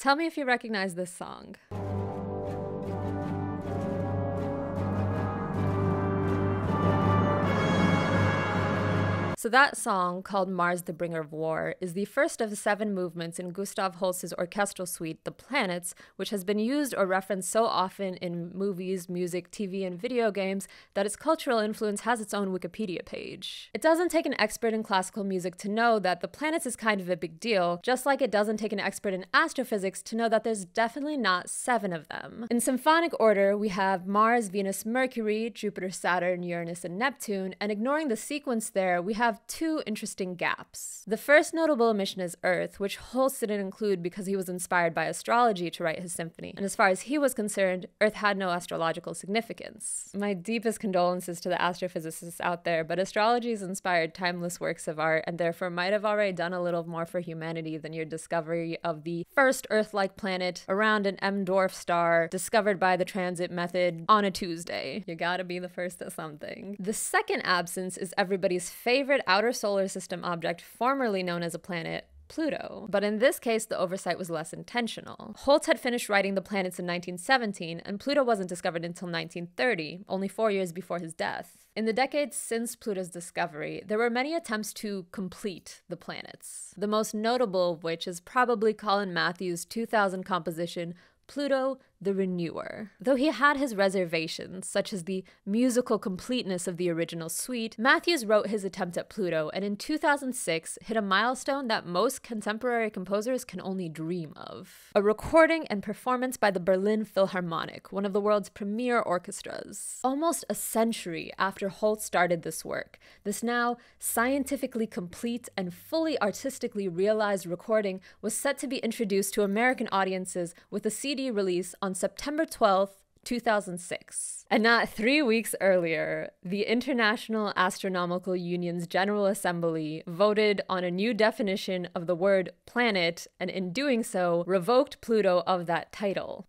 Tell me if you recognize this song. So that song, called Mars the Bringer of War, is the first of 7 movements in Gustav Holst's orchestral suite, The Planets, which has been used or referenced so often in movies, music, TV, and video games that its cultural influence has its own Wikipedia page. It doesn't take an expert in classical music to know that The Planets is kind of a big deal, just like it doesn't take an expert in astrophysics to know that there's definitely not 7 of them. In symphonic order, we have Mars, Venus, Mercury, Jupiter, Saturn, Uranus, and Neptune, and ignoring the sequence there, we have 2 interesting gaps. The first notable omission is Earth, which Holst didn't include because he was inspired by astrology to write his symphony, and as far as he was concerned, Earth had no astrological significance. My deepest condolences to the astrophysicists out there, but astrology has inspired timeless works of art and therefore might have already done a little more for humanity than your discovery of the first Earth-like planet around an M-dwarf star discovered by the transit method on a Tuesday. You gotta be the first at something. The second absence is everybody's favorite outer solar system object formerly known as a planet, Pluto. But in this case, the oversight was less intentional. Holst had finished writing The Planets in 1917, and Pluto wasn't discovered until 1930, only 4 years before his death. In the decades since Pluto's discovery, there were many attempts to complete the planets, the most notable of which is probably Colin Matthews' 2000 composition, Pluto, the Renewer. Though he had his reservations, such as the musical completeness of the original suite, Matthews wrote his attempt at Pluto and in 2006 hit a milestone that most contemporary composers can only dream of. A recording and performance by the Berlin Philharmonic, one of the world's premier orchestras. Almost a century after Holst started this work, this now scientifically complete and fully artistically realized recording was set to be introduced to American audiences with a CD release on September 12th, 2006. And not 3 weeks earlier, the International Astronomical Union's General Assembly voted on a new definition of the word planet, and in doing so, revoked Pluto of that title.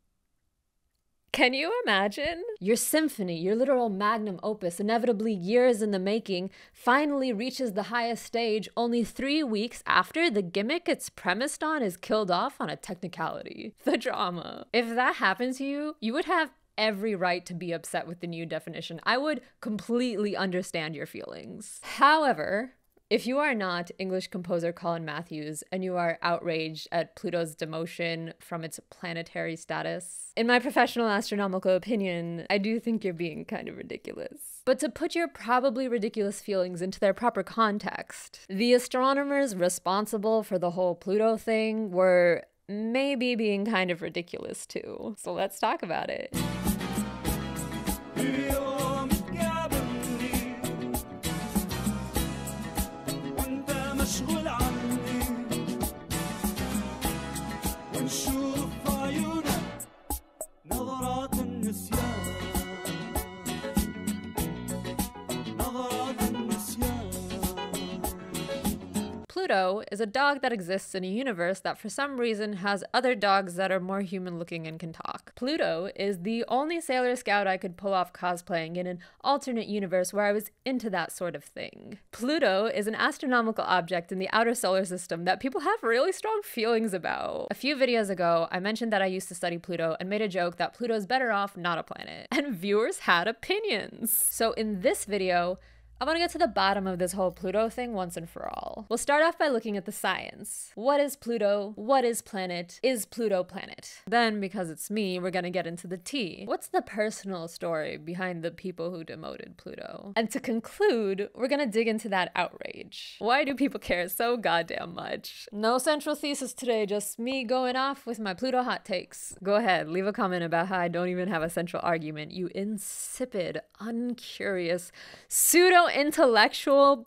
Can you imagine? Your symphony, your literal magnum opus, inevitably years in the making, finally reaches the highest stage only 3 weeks after the gimmick it's premised on is killed off on a technicality. The drama. If that happened to you, you would have every right to be upset with the new definition. I would completely understand your feelings. However, if you are not English composer Colin Matthews and you are outraged at Pluto's demotion from its planetary status, in my professional astronomical opinion, I do think you're being kind of ridiculous. But to put your probably ridiculous feelings into their proper context, the astronomers responsible for the whole Pluto thing were maybe being kind of ridiculous too. So let's talk about it. Pluto is a dog that exists in a universe that for some reason has other dogs that are more human looking and can talk. Pluto is the only Sailor Scout I could pull off cosplaying in an alternate universe where I was into that sort of thing. Pluto is an astronomical object in the outer solar system that people have really strong feelings about. A few videos ago, I mentioned that I used to study Pluto and made a joke that Pluto's better off not a planet. And viewers had opinions. So in this video, I want to get to the bottom of this whole Pluto thing once and for all. We'll start off by looking at the science. What is Pluto? What is planet? Is Pluto planet? Then, because it's me, we're gonna get into the tea. What's the personal story behind the people who demoted Pluto? And to conclude, we're gonna dig into that outrage. Why do people care so goddamn much? No central thesis today, just me going off with my Pluto hot takes. Go ahead, leave a comment about how I don't even have a central argument, you insipid, uncurious, pseudo intellectual.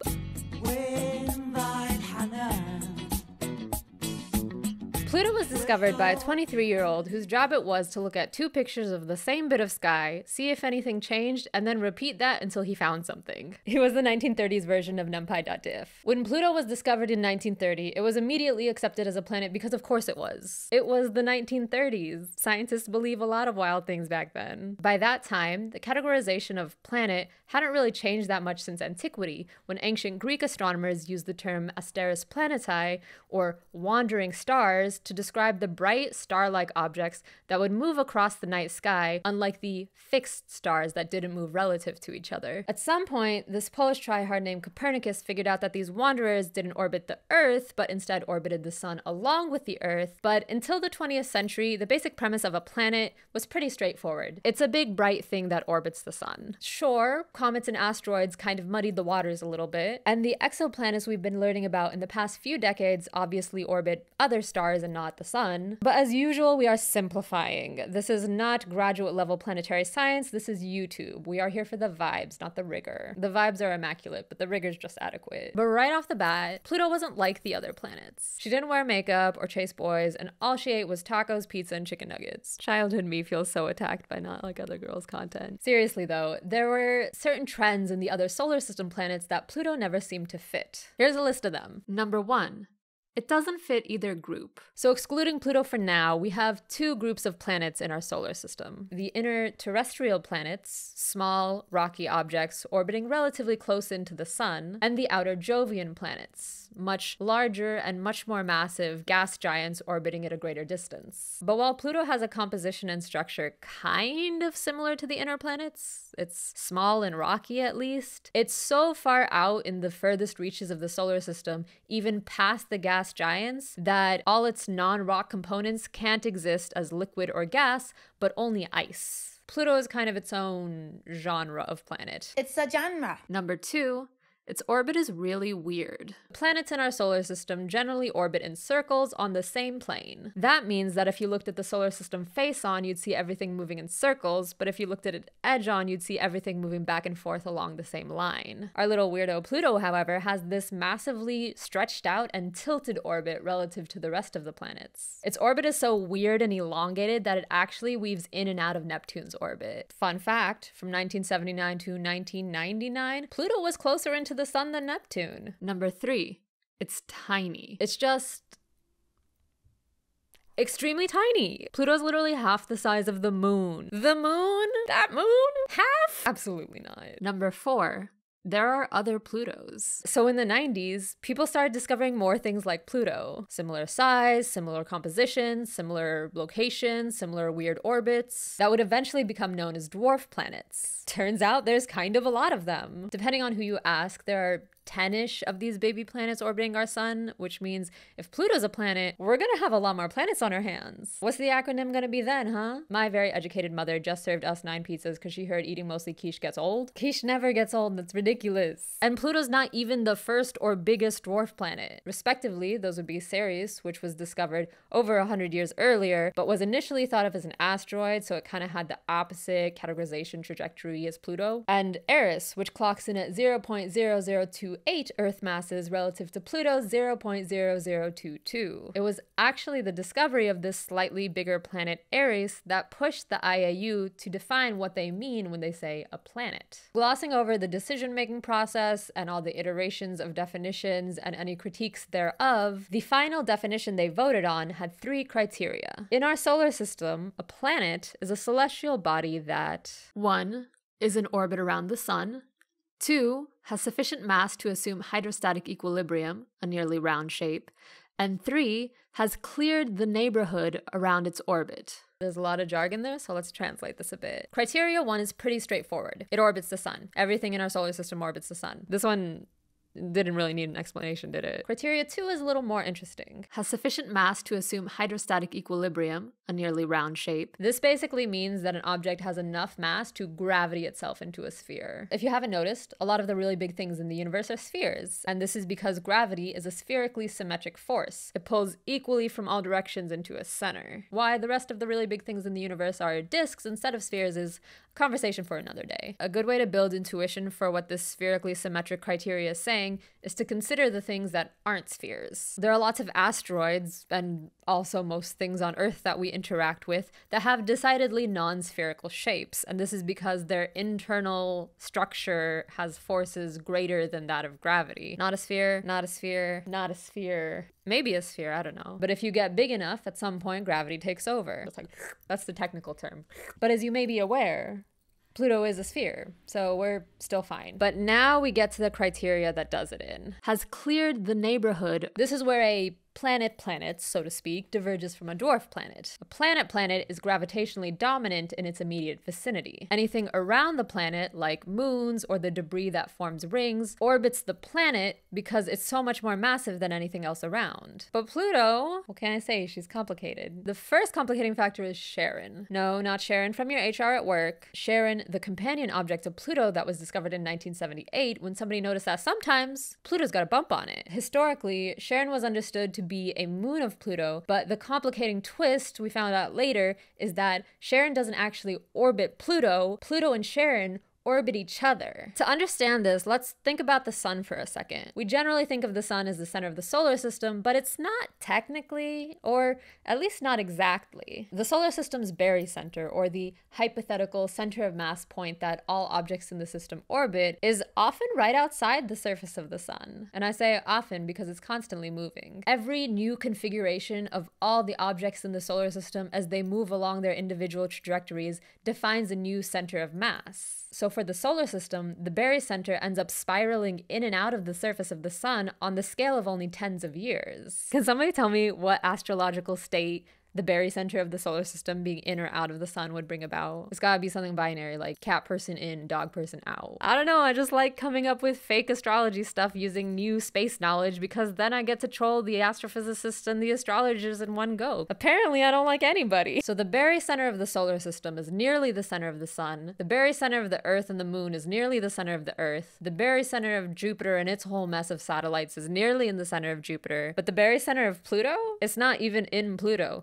Pluto was discovered by a 23-year-old whose job it was to look at 2 pictures of the same bit of sky, see if anything changed, and then repeat that until he found something. He was the 1930s version of numpy.diff. When Pluto was discovered in 1930, it was immediately accepted as a planet because of course it was. It was the 1930s. Scientists believe a lot of wild things back then. By that time, the categorization of planet hadn't really changed that much since antiquity, when ancient Greek astronomers used the term asteris planetae, or wandering stars, to describe the bright star-like objects that would move across the night sky, unlike the fixed stars that didn't move relative to each other. At some point, this Polish tryhard named Copernicus figured out that these wanderers didn't orbit the Earth, but instead orbited the sun along with the Earth. But until the 20th century, the basic premise of a planet was pretty straightforward. It's a big bright thing that orbits the sun. Sure, comets and asteroids kind of muddied the waters a little bit, and the exoplanets we've been learning about in the past few decades obviously orbit other stars and not the sun. But as usual, we are simplifying. This is not graduate level planetary science, this is YouTube. We are here for the vibes, not the rigor. The vibes are immaculate, but the rigor's just adequate. But right off the bat, Pluto wasn't like the other planets. She didn't wear makeup or chase boys, and all she ate was tacos, pizza, and chicken nuggets. Childhood me feels so attacked by not like other girls' content. Seriously though, there were certain trends in the other solar system planets that Pluto never seemed to fit. Here's a list of them. Number 1. It doesn't fit either group. So excluding Pluto for now, we have two groups of planets in our solar system. The inner terrestrial planets, small, rocky objects orbiting relatively close into the sun, and the outer Jovian planets, much larger and much more massive gas giants orbiting at a greater distance. But while Pluto has a composition and structure kind of similar to the inner planets, it's small and rocky at least, it's so far out in the furthest reaches of the solar system, even past the gas giants, that all its non-rock components can't exist as liquid or gas, but only ice. Pluto is kind of its own genre of planet. It's a genre. Number 2. Its orbit is really weird. Planets in our solar system generally orbit in circles on the same plane. That means that if you looked at the solar system face on, you'd see everything moving in circles, but if you looked at it edge on, you'd see everything moving back and forth along the same line. Our little weirdo Pluto, however, has this massively stretched out and tilted orbit relative to the rest of the planets. Its orbit is so weird and elongated that it actually weaves in and out of Neptune's orbit. Fun fact, from 1979 to 1999, Pluto was closer into the sun than Neptune. Number 3, it's tiny. It's just extremely tiny. Pluto's literally half the size of the moon. The moon? That moon? Half? Absolutely not. Number 4. There are other Plutos. So in the 90s, people started discovering more things like Pluto. Similar size, similar composition, similar location, similar weird orbits that would eventually become known as dwarf planets. Turns out there's kind of a lot of them. Depending on who you ask, there are 10-ish of these baby planets orbiting our sun, which means if Pluto's a planet, we're gonna have a lot more planets on our hands. What's the acronym gonna be then, huh? My very educated mother just served us 9 pizzas because she heard eating mostly quiche gets old. Quiche never gets old, that's ridiculous. And Pluto's not even the first or biggest dwarf planet. Respectively, those would be Ceres, which was discovered over 100 years earlier, but was initially thought of as an asteroid, so it kind of had the opposite categorization trajectory as Pluto. And Eris, which clocks in at 0.0028 Earth masses relative to Pluto's 0.0022. It was actually the discovery of this slightly bigger planet Eris that pushed the IAU to define what they mean when they say a planet. Glossing over the decision-making process and all the iterations of definitions and any critiques thereof, the final definition they voted on had 3 criteria. In our solar system, a planet is a celestial body that 1. Is in orbit around the sun, 2. Has sufficient mass to assume hydrostatic equilibrium, a nearly round shape, and 3. Has cleared the neighborhood around its orbit. There's a lot of jargon there, so let's translate this a bit. Criteria 1 is pretty straightforward. It orbits the sun. Everything in our solar system orbits the sun. This one didn't really need an explanation, did it? Criteria 2 is a little more interesting. Has sufficient mass to assume hydrostatic equilibrium, a nearly round shape. This basically means that an object has enough mass to gravity itself into a sphere. If you haven't noticed, a lot of the really big things in the universe are spheres, and this is because gravity is a spherically symmetric force. It pulls equally from all directions into a center. Why the rest of the really big things in the universe are disks instead of spheres is a conversation for another day. A good way to build intuition for what this spherically symmetric criteria is saying is to consider the things that aren't spheres. There are lots of asteroids, and also most things on Earth that we interact with, that have decidedly non-spherical shapes, and this is because their internal structure has forces greater than that of gravity. Not a sphere, not a sphere, not a sphere. Maybe a sphere, I don't know. But if you get big enough, at some point gravity takes over. It's like, that's the technical term. But as you may be aware, Pluto is a sphere, so we're still fine. But now we get to the criteria that does it in. Has cleared the neighborhood. This is where a planet-planet, so to speak, diverges from a dwarf planet. A planet-planet is gravitationally dominant in its immediate vicinity. Anything around the planet, like moons or the debris that forms rings, orbits the planet because it's so much more massive than anything else around. But Pluto, what can I say? She's complicated. The first complicating factor is Charon. No, not Charon from your HR at work. Charon, the companion object of Pluto that was discovered in 1978 when somebody noticed that sometimes Pluto's got a bump on it. Historically, Charon was understood to be a moon of Pluto, but the complicating twist we found out later is that Charon doesn't actually orbit Pluto. Pluto and Charon orbit each other. To understand this, let's think about the sun for a second. We generally think of the sun as the center of the solar system, but it's not technically, or at least not exactly. The solar system's barycenter, or the hypothetical center of mass point that all objects in the system orbit, is often right outside the surface of the sun. And I say often because it's constantly moving. Every new configuration of all the objects in the solar system as they move along their individual trajectories defines a new center of mass. So for the solar system, the barycenter ends up spiraling in and out of the surface of the sun on the scale of only tens of years. Can somebody tell me what astrological state the barycenter of the solar system being in or out of the sun would bring about? It's gotta be something binary, like cat person in, dog person out. I don't know, I just like coming up with fake astrology stuff using new space knowledge because then I get to troll the astrophysicists and the astrologers in one go. Apparently I don't like anybody. So the barycenter of the solar system is nearly the center of the sun. The barycenter of the earth and the moon is nearly the center of the earth. The barycenter of Jupiter and its whole mess of satellites is nearly in the center of Jupiter. But the barycenter of Pluto? It's not even in Pluto.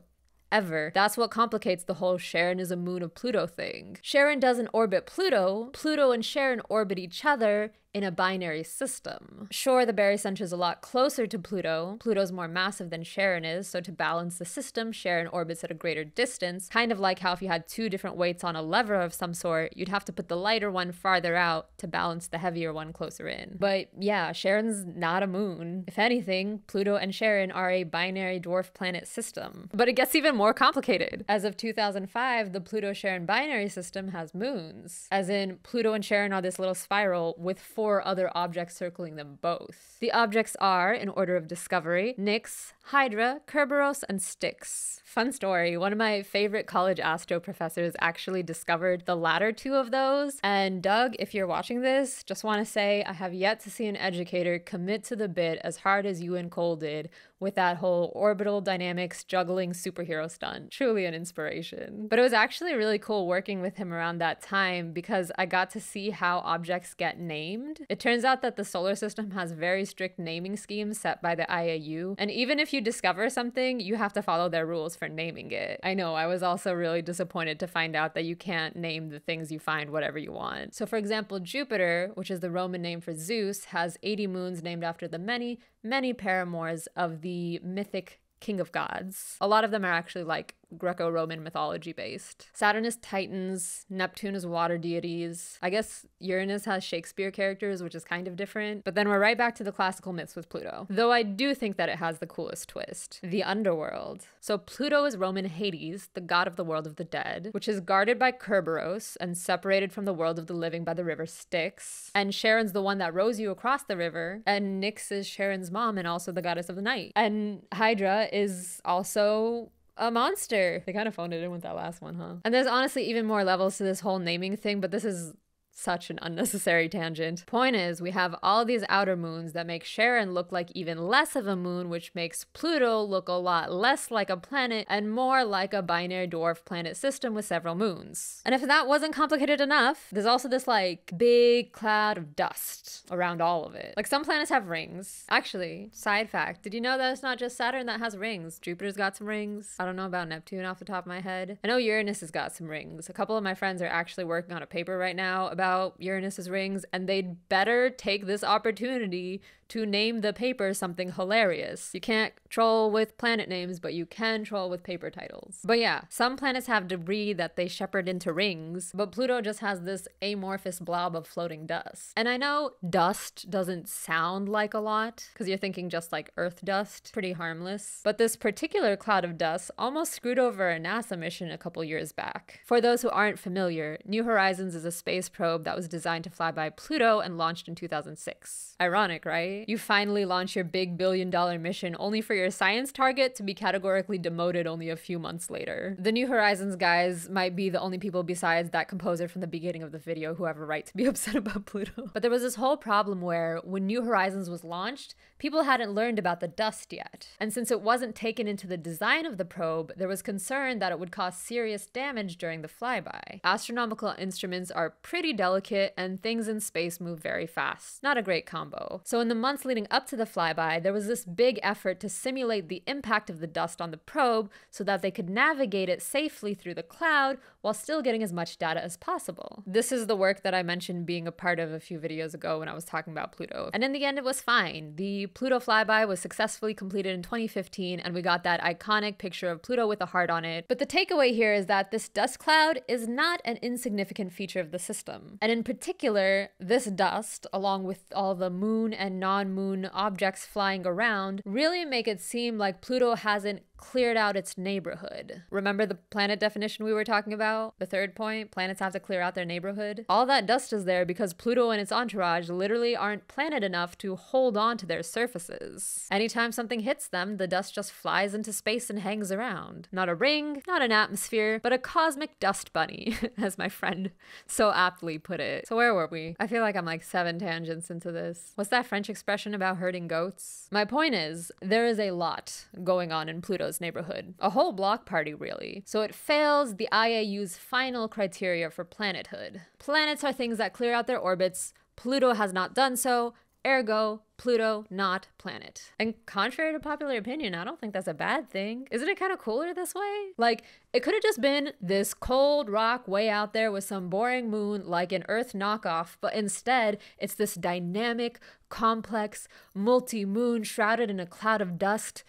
Ever. That's what complicates the whole Charon is a moon of Pluto thing. Charon doesn't orbit Pluto. Pluto and Charon orbit each other in a binary system. Sure, the barycenter is a lot closer to Pluto. Pluto's more massive than Charon is, so to balance the system, Charon orbits at a greater distance, kind of like how if you had two different weights on a lever of some sort, you'd have to put the lighter one farther out to balance the heavier one closer in. But yeah, Charon's not a moon. If anything, Pluto and Charon are a binary dwarf planet system. But it gets even more complicated. As of 2005, the Pluto-Charon binary system has moons. As in, Pluto and Charon are this little spiral with four other objects circling them both. The objects are, in order of discovery, Nix, Hydra, Kerberos, and Styx. Fun story, one of my favorite college astro professors actually discovered the latter two of those. And Doug, if you're watching this, just want to say I have yet to see an educator commit to the bit as hard as you and Cole did with that whole orbital dynamics juggling superhero stunt. Truly an inspiration. But it was actually really cool working with him around that time because I got to see how objects get named. It turns out that the solar system has very strict naming schemes set by the IAU, and even if you discover something, you have to follow their rules for naming it. I know, I was also really disappointed to find out that you can't name the things you find whatever you want. So for example, Jupiter, which is the Roman name for Zeus, has 80 moons named after the many, many paramours of the mythic king of gods. A lot of them are actually like Greco-Roman mythology based. Saturn is Titans, Neptune is water deities. I guess Uranus has Shakespeare characters, which is kind of different. But then we're right back to the classical myths with Pluto. Though I do think that it has the coolest twist, the underworld. So Pluto is Roman Hades, the god of the world of the dead, which is guarded by Kerberos and separated from the world of the living by the river Styx. And Charon's the one that rows you across the river. And Nyx is Charon's mom and also the goddess of the night. And Hydra is also a monster. They kind of phoned it in with that last one, huh? And there's honestly even more levels to this whole naming thing, but this is such an unnecessary tangent. Point is, we have all these outer moons that make Charon look like even less of a moon, which makes Pluto look a lot less like a planet and more like a binary dwarf planet system with several moons. And if that wasn't complicated enough, there's also this like big cloud of dust around all of it. Like some planets have rings. Actually, side fact, did you know that it's not just Saturn that has rings? Jupiter's got some rings. I don't know about Neptune off the top of my head. I know Uranus has got some rings. A couple of my friends are actually working on a paper right now about Uranus's rings, and they'd better take this opportunity to name the paper something hilarious. You can't troll with planet names, but you can troll with paper titles. But yeah, some planets have debris that they shepherd into rings, but Pluto just has this amorphous blob of floating dust. And I know dust doesn't sound like a lot, because you're thinking just like Earth dust, pretty harmless, but this particular cloud of dust almost screwed over a NASA mission a couple years back. For those who aren't familiar, New Horizons is a space probe that was designed to fly by Pluto and launched in 2006. Ironic, right? right? You finally launch your big billion-dollar mission only for your science target to be categorically demoted only a few months later. The New Horizons guys might be the only people besides that composer from the beginning of the video who have a right to be upset about Pluto. But there was this whole problem where when New Horizons was launched, people hadn't learned about the dust yet. And since it wasn't taken into the design of the probe, there was concern that it would cause serious damage during the flyby. Astronomical instruments are pretty delicate and things in space move very fast. Not a great combo. So in the months leading up to the flyby, there was this big effort to simulate the impact of the dust on the probe so that they could navigate it safely through the cloud while still getting as much data as possible. This is the work that I mentioned being a part of a few videos ago when I was talking about Pluto. And in the end, it was fine. The Pluto flyby was successfully completed in 2015 and we got that iconic picture of Pluto with a heart on it. But the takeaway here is that this dust cloud is not an insignificant feature of the system. And in particular, this dust, along with all the moon and non-moon objects flying around, really make it seem like Pluto hasn't cleared out its neighborhood. Remember the planet definition we were talking about? The third point, planets have to clear out their neighborhood. All that dust is there because Pluto and its entourage literally aren't planet enough to hold on to their surfaces. Anytime something hits them, the dust just flies into space and hangs around. Not a ring, not an atmosphere, but a cosmic dust bunny, as my friend so aptly put it. So where were we? I feel like I'm like 7 tangents into this. What's that French expression about herding goats? My point is, there is a lot going on in Pluto's neighborhood. A whole block party, really. So it fails the IAU's final criteria for planethood. Planets are things that clear out their orbits. Pluto has not done so, ergo, Pluto, not planet. And contrary to popular opinion, I don't think that's a bad thing. Isn't it kind of cooler this way? Like, it could have just been this cold rock way out there with some boring moon like an Earth knockoff, but instead, it's this dynamic, complex, multi-moon shrouded in a cloud of dust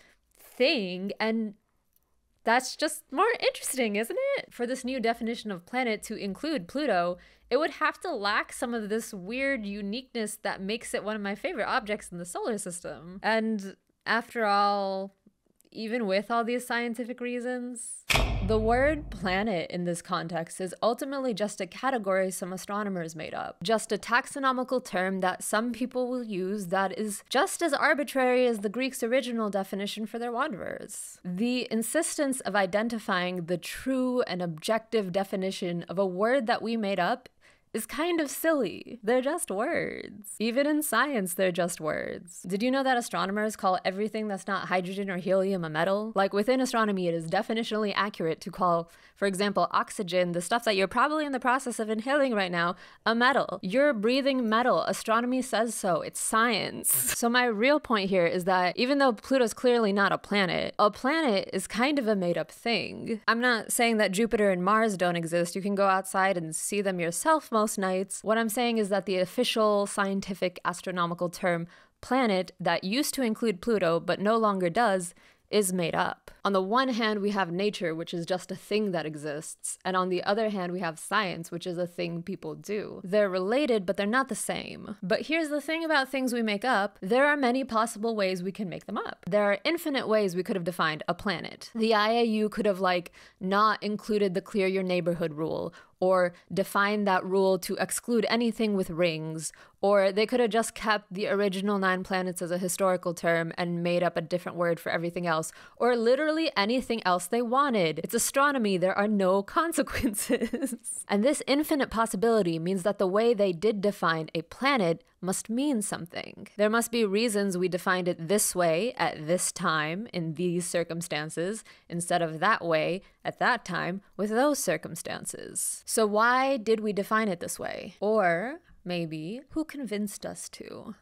thing, and that's just more interesting, isn't it? For this new definition of planet to include Pluto, it would have to lack some of this weird uniqueness that makes it one of my favorite objects in the solar system. And after all, even with all these scientific reasons, the word planet in this context is ultimately just a category some astronomers made up. Just a taxonomical term that some people will use that is just as arbitrary as the Greeks' original definition for their wanderers. The insistence of identifying the true and objective definition of a word that we made up is kind of silly. They're just words. Even in science, they're just words. Did you know that astronomers call everything that's not hydrogen or helium a metal? Like within astronomy, it is definitionally accurate to call, for example, oxygen, the stuff that you're probably in the process of inhaling right now, a metal. You're breathing metal. Astronomy says so. It's science. So my real point here is that even though Pluto's clearly not a planet is kind of a made-up thing. I'm not saying that Jupiter and Mars don't exist. You can go outside and see them yourself most nights. What I'm saying is that the official scientific astronomical term planet that used to include Pluto but no longer does is made up. On the one hand, we have nature, which is just a thing that exists, and on the other hand, we have science, which is a thing people do. They're related, but they're not the same. But here's the thing about things we make up. There are many possible ways we can make them up. There are infinite ways we could have defined a planet. The IAU could have, like, not included the clear your neighborhood rule, or define that rule to exclude anything with rings, or they could have just kept the original 9 planets as a historical term and made up a different word for everything else, or literally anything else they wanted. It's astronomy, there are no consequences. And this infinite possibility means that the way they did define a planet must mean something. There must be reasons we defined it this way at this time in these circumstances instead of that way at that time with those circumstances. So why did we define it this way? Or maybe who convinced us to?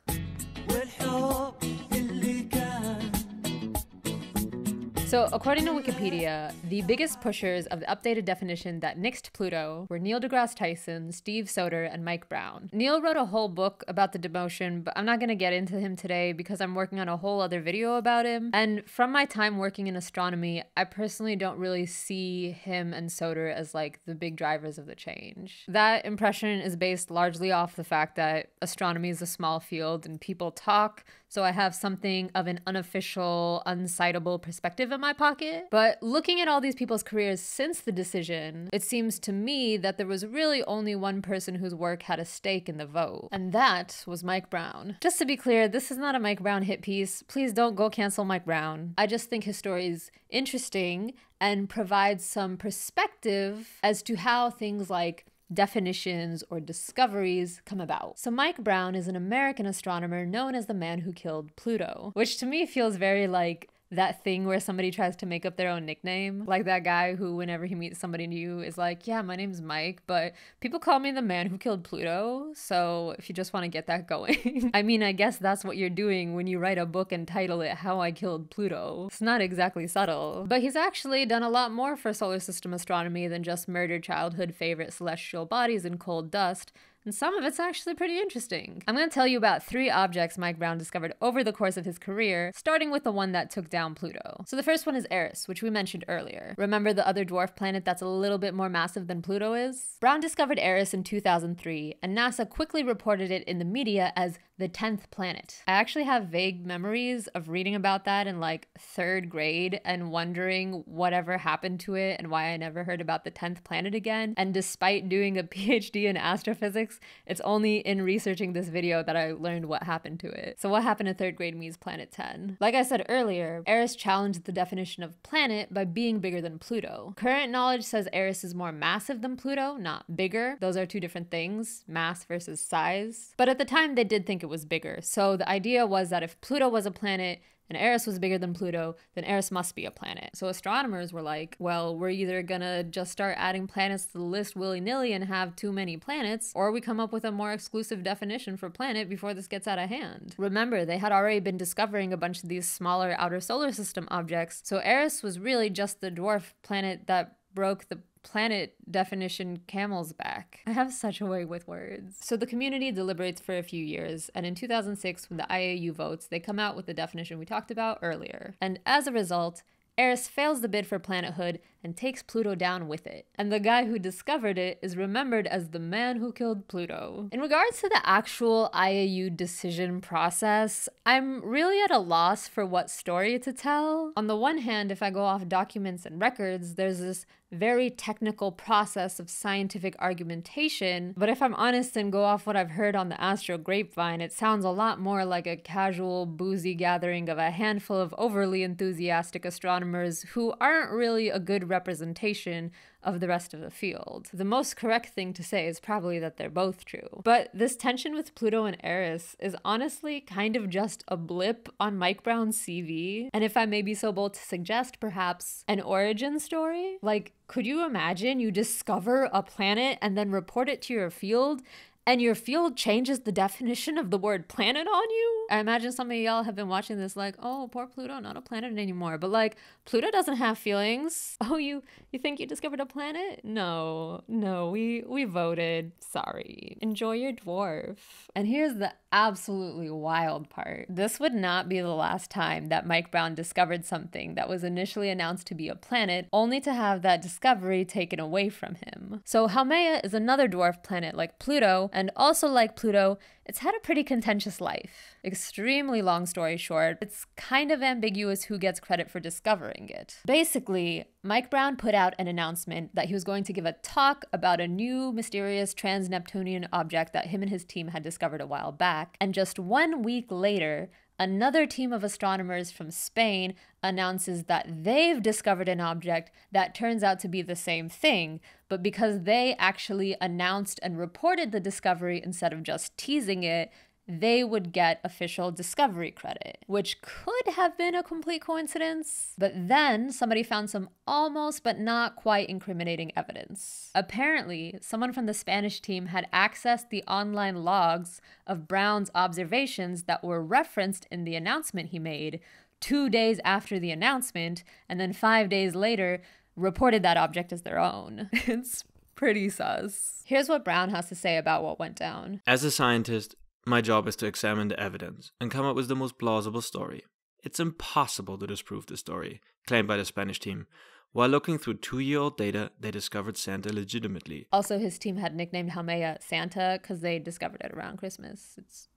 So according to Wikipedia, the biggest pushers of the updated definition that nixed Pluto were Neil deGrasse Tyson, Steve Soter, and Mike Brown. Neil wrote a whole book about the demotion, but I'm not gonna get into him today because I'm working on a whole other video about him. And from my time working in astronomy, I personally don't really see him and Soter as like the big drivers of the change. That impression is based largely off the fact that astronomy is a small field and people talk, so I have something of an unofficial, uncitable perspective of my pocket. But looking at all these people's careers since the decision, it seems to me that there was really only one person whose work had a stake in the vote, and that was Mike Brown. Just to be clear, this is not a Mike Brown hit piece. Please don't go cancel Mike Brown. I just think his story is interesting and provides some perspective as to how things like definitions or discoveries come about. So Mike Brown is an American astronomer known as the man who killed Pluto, which to me feels very like that thing where somebody tries to make up their own nickname. Like that guy who, whenever he meets somebody new, is like, yeah, my name's Mike, but people call me the man who killed Pluto, so if you just want to get that going. I mean, I guess that's what you're doing when you write a book and title it How I Killed Pluto. It's not exactly subtle. But he's actually done a lot more for solar system astronomy than just murder childhood favorite celestial bodies in cold dust, and some of it's actually pretty interesting. I'm gonna tell you about 3 objects Mike Brown discovered over the course of his career, starting with the one that took down Pluto. So the first one is Eris, which we mentioned earlier. Remember the other dwarf planet that's a little bit more massive than Pluto is? Brown discovered Eris in 2003, and NASA quickly reported it in the media as the 10th planet. I actually have vague memories of reading about that in like 3rd grade and wondering whatever happened to it and why I never heard about the 10th planet again. And despite doing a PhD in astrophysics, it's only in researching this video that I learned what happened to it. So what happened in 3rd grade means planet 10. Like I said earlier, Eris challenged the definition of planet by being bigger than Pluto. Current knowledge says Eris is more massive than Pluto, not bigger. Those are 2 different things, mass versus size. But at the time they did think it was bigger. So the idea was that if Pluto was a planet and Eris was bigger than Pluto, then Eris must be a planet. So astronomers were like, well, we're either gonna just start adding planets to the list willy-nilly and have too many planets, or we come up with a more exclusive definition for planet before this gets out of hand. Remember, they had already been discovering a bunch of these smaller outer solar system objects, so Eris was really just the dwarf planet that broke the planet definition camel's back. I have such a way with words. So the community deliberates for a few years, and in 2006, when the IAU votes, they come out with the definition we talked about earlier. And as a result, Eris fails the bid for planethood and takes Pluto down with it. And the guy who discovered it is remembered as the man who killed Pluto. In regards to the actual IAU decision process, I'm really at a loss for what story to tell. On the one hand, if I go off documents and records, there's this very technical process of scientific argumentation, but if I'm honest and go off what I've heard on the Astro Grapevine, it sounds a lot more like a casual, boozy gathering of a handful of overly enthusiastic astronomers who aren't really a good representation of the rest of the field. The most correct thing to say is probably that they're both true. But this tension with Pluto and Eris is honestly kind of just a blip on Mike Brown's CV, and if I may be so bold to suggest, perhaps an origin story? Like, could you imagine you discover a planet and then report it to your field, and your field changes the definition of the word planet on you? I imagine some of y'all have been watching this like, oh, poor Pluto, not a planet anymore. But like, Pluto doesn't have feelings. Oh, you think you discovered a planet? No, we voted. Sorry. Enjoy your dwarf. And here's the absolutely wild part. This would not be the last time that Mike Brown discovered something that was initially announced to be a planet, only to have that discovery taken away from him. So Haumea is another dwarf planet like Pluto, and also like Pluto, it's had a pretty contentious life. Extremely long story short, it's kind of ambiguous who gets credit for discovering it. Basically, Mike Brown put out an announcement that he was going to give a talk about a new mysterious trans-Neptunian object that him and his team had discovered a while back, and just 1 week later, another team of astronomers from Spain announces that they've discovered an object that turns out to be the same thing, but because they actually announced and reported the discovery instead of just teasing it, they would get official discovery credit, which could have been a complete coincidence. But then somebody found some almost but not quite incriminating evidence. Apparently, someone from the Spanish team had accessed the online logs of Brown's observations that were referenced in the announcement he made 2 days after the announcement, and then 5 days later reported that object as their own. It's pretty sus. Here's what Brown has to say about what went down. As a scientist, my job is to examine the evidence and come up with the most plausible story. It's impossible to disprove the story claimed by the Spanish team. While looking through 2-year-old data, they discovered Santa legitimately. Also, his team had nicknamed Haumea Santa because they discovered it around Christmas. It's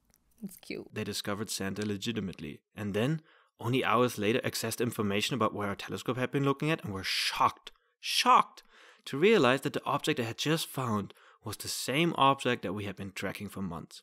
cute. They discovered Santa legitimately. And then, Only hours later accessed information about where our telescope had been looking at and were shocked to realize that the object I had just found was the same object that we had been tracking for months.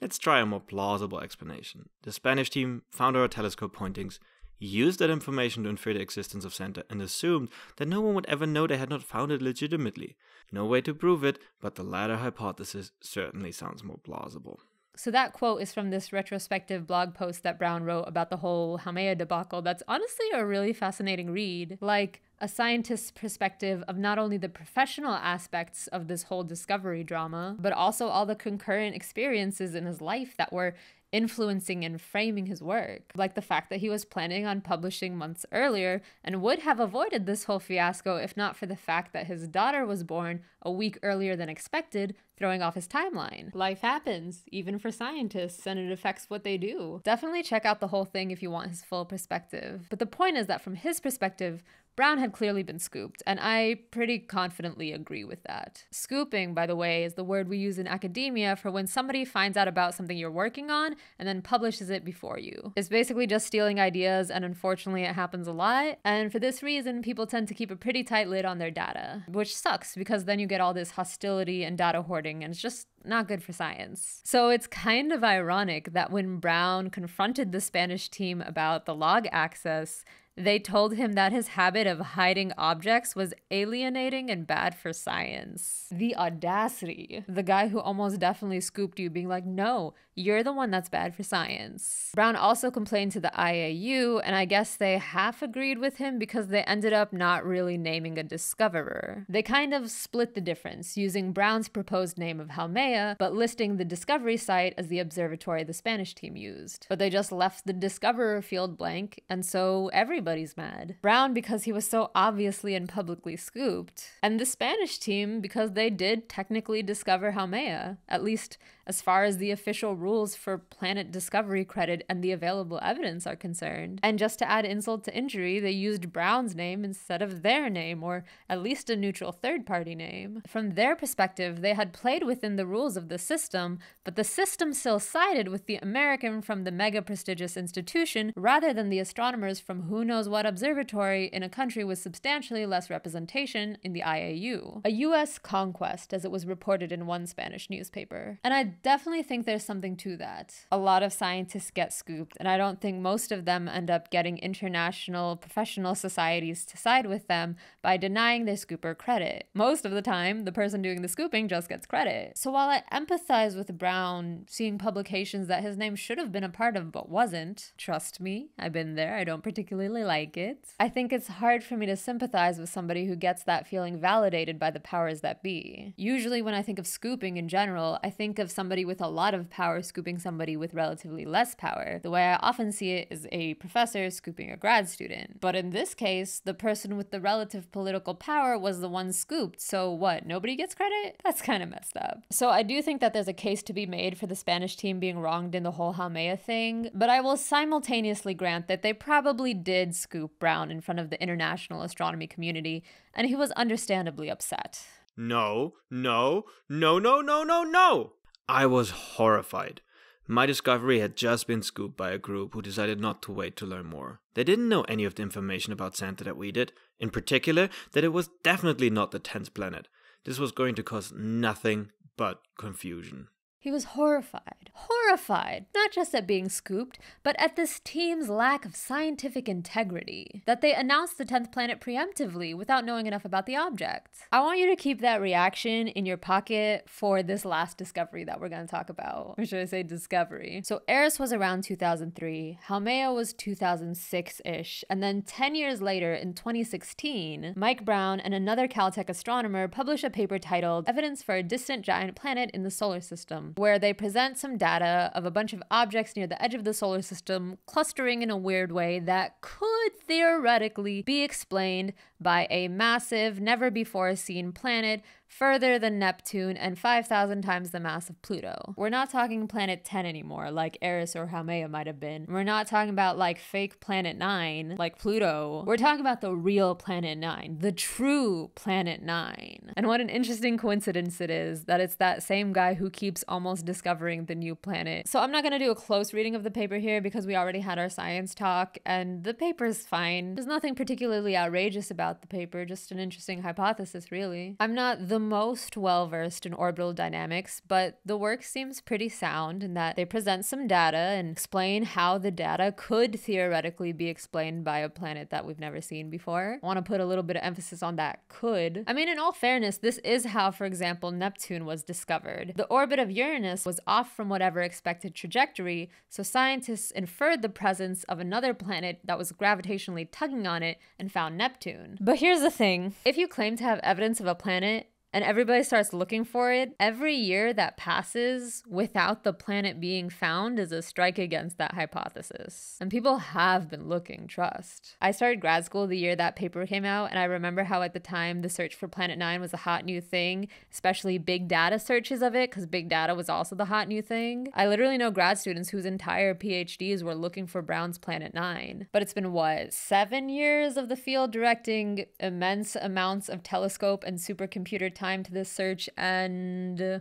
Let's try a more plausible explanation. The Spanish team found our telescope pointings, used that information to infer the existence of Santa, and assumed that no one would ever know they had not found it legitimately. No way to prove it, but the latter hypothesis certainly sounds more plausible. So that quote is from this retrospective blog post that Brown wrote about the whole Haumea debacle. That's honestly a really fascinating read. Like, a scientist's perspective of not only the professional aspects of this whole discovery drama, but also all the concurrent experiences in his life that were influencing and framing his work. Like the fact that he was planning on publishing months earlier and would have avoided this whole fiasco if not for the fact that his daughter was born a week earlier than expected, throwing off his timeline. Life happens, even for scientists, and it affects what they do. Definitely check out the whole thing if you want his full perspective. But the point is that from his perspective, Brown had clearly been scooped, and I pretty confidently agree with that. Scooping, by the way, is the word we use in academia for when somebody finds out about something you're working on and then publishes it before you. It's basically just stealing ideas, and unfortunately it happens a lot, and for this reason people tend to keep a pretty tight lid on their data, which sucks because then you get all this hostility and data hoarding, and it's just not good for science. So it's kind of ironic that when Brown confronted the Spanish team about the log access, they told him that his habit of hiding objects was alienating and bad for science. The audacity. The guy who almost definitely scooped you being like, no, you're the one that's bad for science. Brown also complained to the IAU, and I guess they half agreed with him because they ended up not really naming a discoverer. They kind of split the difference, using Brown's proposed name of Haumea, but listing the discovery site as the observatory the Spanish team used. But they just left the discoverer field blank, and so everybody's mad. Brown because he was so obviously and publicly scooped, and the Spanish team because they did technically discover Haumea, at least as far as the official rules for planet discovery credit and the available evidence are concerned. And just to add insult to injury, they used Brown's name instead of their name, or at least a neutral third-party name. From their perspective, they had played within the rules of the system, but the system still sided with the American from the mega-prestigious institution rather than the astronomers from who knows what observatory in a country with substantially less representation in the IAU. A US conquest, as it was reported in one Spanish newspaper. And I definitely think there's something to that. A lot of scientists get scooped, and I don't think most of them end up getting international professional societies to side with them by denying their scooper credit. Most of the time, the person doing the scooping just gets credit. So while I empathize with Brown seeing publications that his name should have been a part of but wasn't, trust me, I've been there, I don't particularly like it. I think it's hard for me to sympathize with somebody who gets that feeling validated by the powers that be. Usually when I think of scooping in general, I think of somebody with a lot of power scooping somebody with relatively less power. The way I often see it is a professor scooping a grad student. But in this case, the person with the relative political power was the one scooped, so what, nobody gets credit? That's kind of messed up. So I do think that there's a case to be made for the Spanish team being wronged in the whole Haumea thing, but I will simultaneously grant that they probably did scoop Brown in front of the international astronomy community, and he was understandably upset. No. I was horrified. My discovery had just been scooped by a group who decided not to wait to learn more. They didn't know any of the information about Santa that we did, in particular, that it was definitely not the 10th planet. This was going to cause nothing but confusion. He was horrified. Horrified! Not just at being scooped, but at this team's lack of scientific integrity. That they announced the 10th planet preemptively without knowing enough about the object. I want you to keep that reaction in your pocket for this last discovery that we're going to talk about. Or should I say discovery? So Eris was around 2003, Haumea was 2006-ish, and then 10 years later in 2016, Mike Brown and another Caltech astronomer published a paper titled Evidence for a Distant Giant Planet in the Solar System, where they present some data of a bunch of objects near the edge of the solar system clustering in a weird way that could theoretically be explained by a massive, never-before-seen planet further than Neptune and 5,000 times the mass of Pluto. We're not talking planet 10 anymore, like Eris or Haumea might have been. We're not talking about like fake planet 9, like Pluto. We're talking about the real planet 9, the true planet 9. And what an interesting coincidence it is that it's that same guy who keeps almost discovering the new planet. So I'm not gonna do a close reading of the paper here because we already had our science talk and the paper's fine. There's nothing particularly outrageous about the paper, just an interesting hypothesis really. I'm not the most well-versed in orbital dynamics, but the work seems pretty sound in that they present some data and explain how the data could theoretically be explained by a planet that we've never seen before. I want to put a little bit of emphasis on that could. I mean, in all fairness, this is how, for example, Neptune was discovered. The orbit of Uranus was off from whatever expected trajectory, so scientists inferred the presence of another planet that was gravitationally tugging on it and found Neptune. But here's the thing. If you claim to have evidence of a planet, and everybody starts looking for it, every year that passes without the planet being found is a strike against that hypothesis. And people have been looking, trust. I started grad school the year that paper came out, and I remember how at the time the search for Planet 9 was a hot new thing, especially big data searches of it, because big data was also the hot new thing. I literally know grad students whose entire PhDs were looking for Brown's Planet 9. But it's been, what, 7 years of the field directing immense amounts of telescope and supercomputer time to this search, and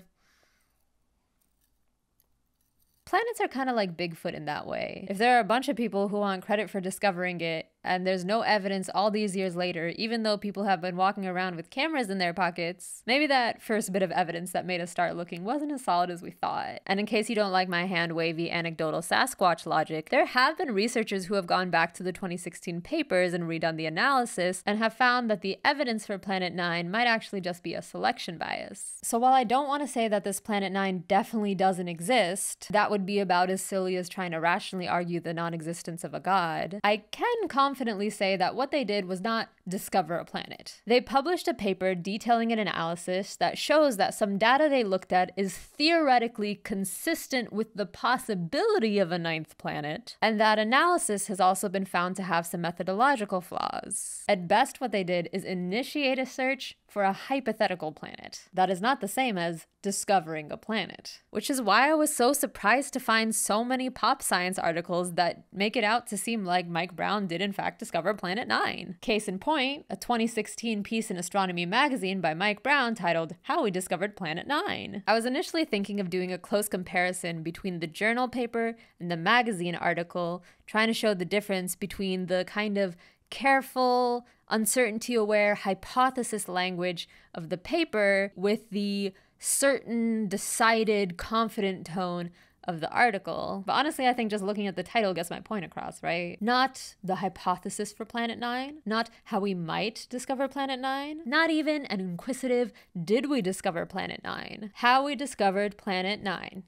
planets are kind of like Bigfoot in that way. If there are a bunch of people who want credit for discovering it and there's no evidence all these years later, even though people have been walking around with cameras in their pockets, maybe that first bit of evidence that made us start looking wasn't as solid as we thought. And in case you don't like my hand-wavy anecdotal Sasquatch logic, there have been researchers who have gone back to the 2016 papers and redone the analysis and have found that the evidence for Planet 9 might actually just be a selection bias. So while I don't want to say that this Planet 9 definitely doesn't exist, that would be about as silly as trying to rationally argue the non-existence of a god, I can confidently say that what they did was not discover a planet. They published a paper detailing an analysis that shows that some data they looked at is theoretically consistent with the possibility of a ninth planet, and that analysis has also been found to have some methodological flaws. At best, what they did is initiate a search for a hypothetical planet. That is not the same as discovering a planet, which is why I was so surprised to find so many pop science articles that make it out to seem like Mike Brown did in fact discover Planet 9. Case in point, a 2016 piece in Astronomy magazine by Mike Brown titled How We Discovered Planet 9. I was initially thinking of doing a close comparison between the journal paper and the magazine article, trying to show the difference between the kind of careful, uncertainty-aware hypothesis language of the paper with the certain, decided, confident tone of the article. But honestly, I think just looking at the title gets my point across, right? Not the hypothesis for Planet 9, not how we might discover Planet 9, not even an inquisitive, did we discover Planet 9? How We Discovered Planet 9.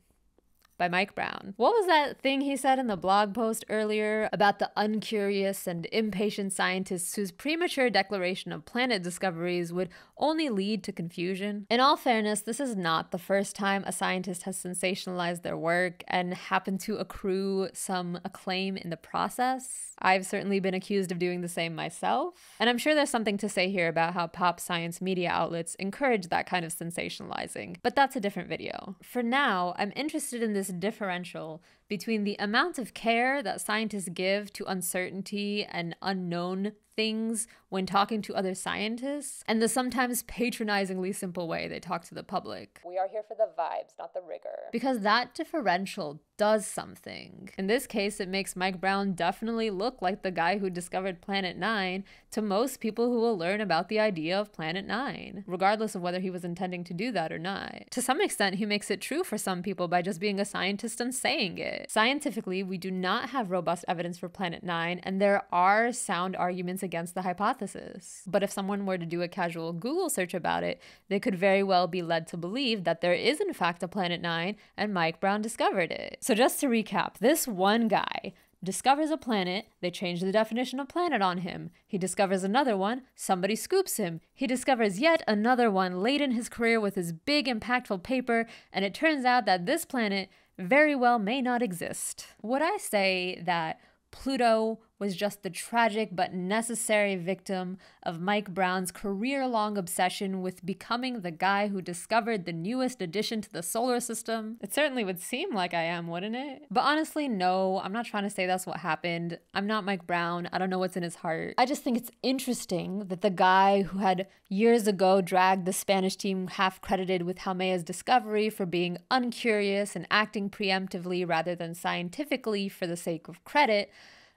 By Mike Brown. What was that thing he said in the blog post earlier about the uncurious and impatient scientists whose premature declaration of planet discoveries would only lead to confusion? In all fairness, this is not the first time a scientist has sensationalized their work and happened to accrue some acclaim in the process. I've certainly been accused of doing the same myself. And I'm sure there's something to say here about how pop science media outlets encourage that kind of sensationalizing, but that's a different video. For now, I'm interested in this differential between the amount of care that scientists give to uncertainty and unknown things when talking to other scientists and the sometimes patronizingly simple way they talk to the public. We are here for the vibes, not the rigor. Because that differential does something. In this case, it makes Mike Brown definitely look like the guy who discovered Planet 9 to most people who will learn about the idea of Planet 9, regardless of whether he was intending to do that or not. To some extent, he makes it true for some people by just being a scientist and saying it. Scientifically, we do not have robust evidence for Planet 9, and there are sound arguments against the hypothesis. But if someone were to do a casual Google search about it, they could very well be led to believe that there is in fact a Planet 9, and Mike Brown discovered it. So just to recap, this one guy discovers a planet, they change the definition of planet on him. He discovers another one, somebody scoops him. He discovers yet another one late in his career with his big impactful paper, and it turns out that this planet very well may not exist. Would I say that Pluto was just the tragic but necessary victim of Mike Brown's career-long obsession with becoming the guy who discovered the newest addition to the solar system. It certainly would seem like I am, wouldn't it? But honestly, no, I'm not trying to say that's what happened. I'm not Mike Brown. I don't know what's in his heart. I just think it's interesting that the guy who had years ago dragged the Spanish team half-credited with Haumea's discovery for being uncurious and acting preemptively rather than scientifically for the sake of credit,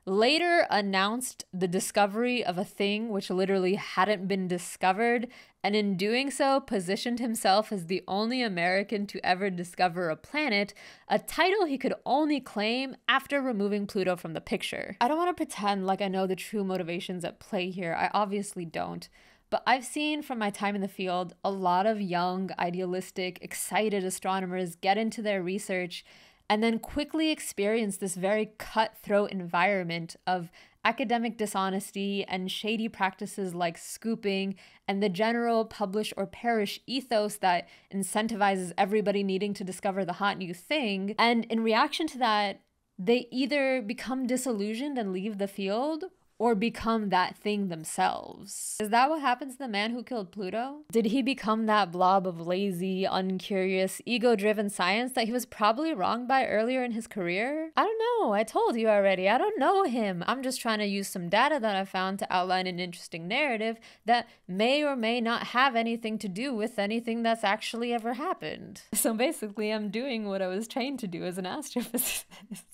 later announced the discovery of a thing which literally hadn't been discovered, and in doing so positioned himself as the only American to ever discover a planet, a title he could only claim after removing Pluto from the picture. I don't want to pretend like I know the true motivations at play here, I obviously don't. But I've seen from my time in the field a lot of young, idealistic, excited astronomers get into their research and then quickly experience this very cutthroat environment of academic dishonesty and shady practices like scooping and the general publish or perish ethos that incentivizes everybody needing to discover the hot new thing. And in reaction to that, they either become disillusioned and leave the field or become that thing themselves. Is that what happened to the man who killed Pluto? Did he become that blob of lazy, uncurious, ego-driven science that he was probably wronged by earlier in his career? I don't know, I told you already, I don't know him. I'm just trying to use some data that I found to outline an interesting narrative that may or may not have anything to do with anything that's actually ever happened. So basically, I'm doing what I was trained to do as an astrophysicist.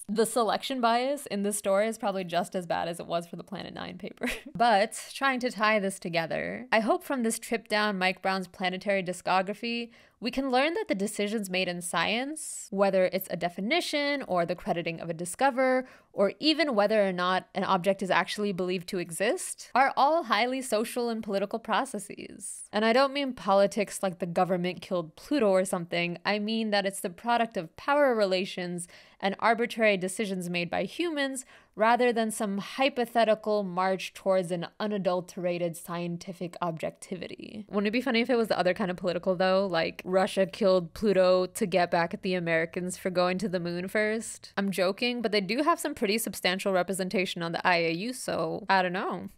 The selection bias in this story is probably just as bad as it was for the Planet 9 paper. But trying to tie this together, I hope from this trip down Mike Brown's planetary discography, we can learn that the decisions made in science, whether it's a definition or the crediting of a discoverer, or even whether or not an object is actually believed to exist, are all highly social and political processes. And I don't mean politics like the government killed Pluto or something, I mean that it's the product of power relations and arbitrary decisions made by humans rather than some hypothetical march towards an unadulterated scientific objectivity. Wouldn't it be funny if it was the other kind of political though, like Russia killed Pluto to get back at the Americans for going to the moon first? I'm joking, but they do have some pretty substantial representation on the IAU, so I don't know.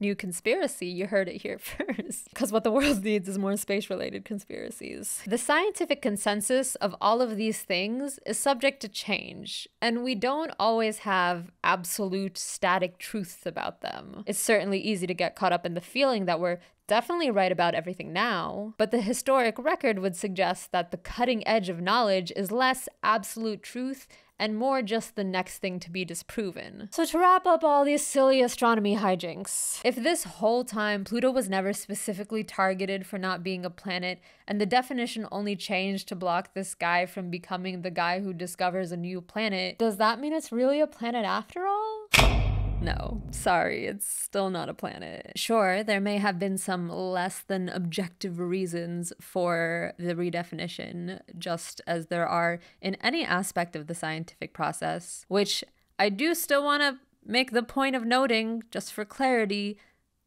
New conspiracy, you heard it here first. Because what the world needs is more space-related conspiracies. The scientific consensus of all of these things is subject to change, and we don't always have absolute static truths about them. It's certainly easy to get caught up in the feeling that we're definitely right about everything now, but the historic record would suggest that the cutting edge of knowledge is less absolute truth and more just the next thing to be disproven. So to wrap up all these silly astronomy hijinks, if this whole time Pluto was never specifically targeted for not being a planet, and the definition only changed to block this guy from becoming the guy who discovers a new planet, does that mean it's really a planet after all? No, sorry, it's still not a planet. Sure, there may have been some less than objective reasons for the redefinition, just as there are in any aspect of the scientific process, which I do still want to make the point of noting, just for clarity,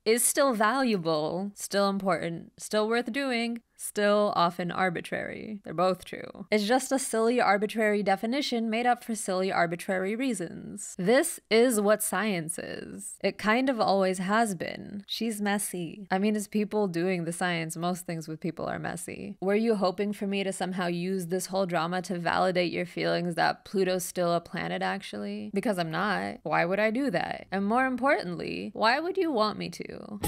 is still valuable, still important, still worth doing, still often arbitrary. They're both true. It's just a silly arbitrary definition made up for silly arbitrary reasons. This is what science is. It kind of always has been. She's messy. I mean, as people doing the science, most things with people are messy. Were you hoping for me to somehow use this whole drama to validate your feelings that Pluto's still a planet actually? Because I'm not. Why would I do that? And more importantly, why would you want me to?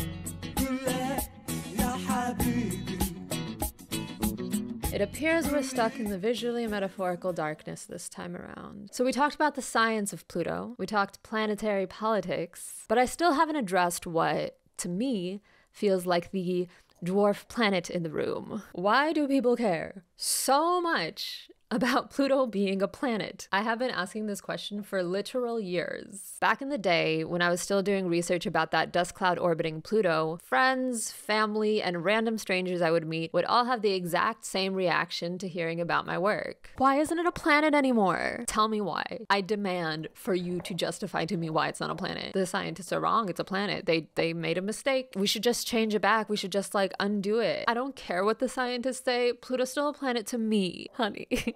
It appears we're stuck in the visually metaphorical darkness this time around. So we talked about the science of Pluto, we talked planetary politics, but I still haven't addressed what, to me, feels like the dwarf planet in the room. Why do people care so much about Pluto being a planet? I have been asking this question for literal years. Back in the day, when I was still doing research about that dust cloud orbiting Pluto, friends, family, and random strangers I would meet would all have the exact same reaction to hearing about my work. Why isn't it a planet anymore? Tell me why. I demand for you to justify to me why it's not a planet. The scientists are wrong, it's a planet. They made a mistake. We should just change it back. We should just like undo it. I don't care what the scientists say. Pluto's still a planet to me, honey.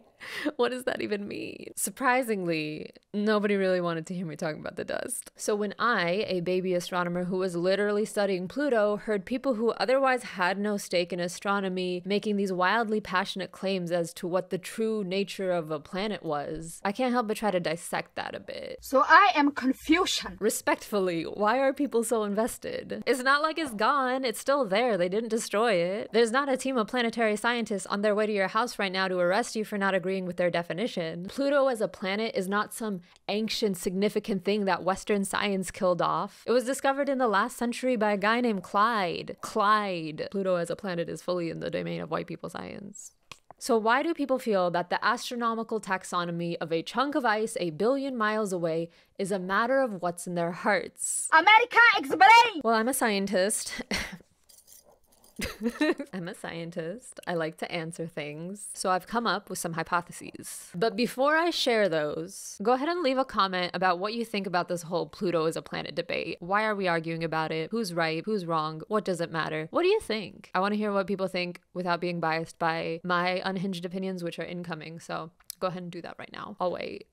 What does that even mean? Surprisingly, nobody really wanted to hear me talking about the dust. So when I, a baby astronomer who was literally studying Pluto, heard people who otherwise had no stake in astronomy making these wildly passionate claims as to what the true nature of a planet was, I can't help but try to dissect that a bit. So I am Confucian. Respectfully, why are people so invested? It's not like it's gone, it's still there, they didn't destroy it. There's not a team of planetary scientists on their way to your house right now to arrest you for not agreeing with their definition. Pluto as a planet is not some ancient significant thing that Western science killed off. It was discovered in the last century by a guy named Clyde. Clyde. Pluto as a planet is fully in the domain of white people science. So why do people feel that the astronomical taxonomy of a chunk of ice 1 billion miles away is a matter of what's in their hearts? America, explain! Well, I'm a scientist. I'm a scientist. I like to answer things. So I've come up with some hypotheses. But before I share those, go ahead and leave a comment about what you think about this whole Pluto as a planet debate. Why are we arguing about it? Who's right? Who's wrong? What does it matter? What do you think? I want to hear what people think without being biased by my unhinged opinions, which are incoming. So go ahead and do that right now. I'll wait.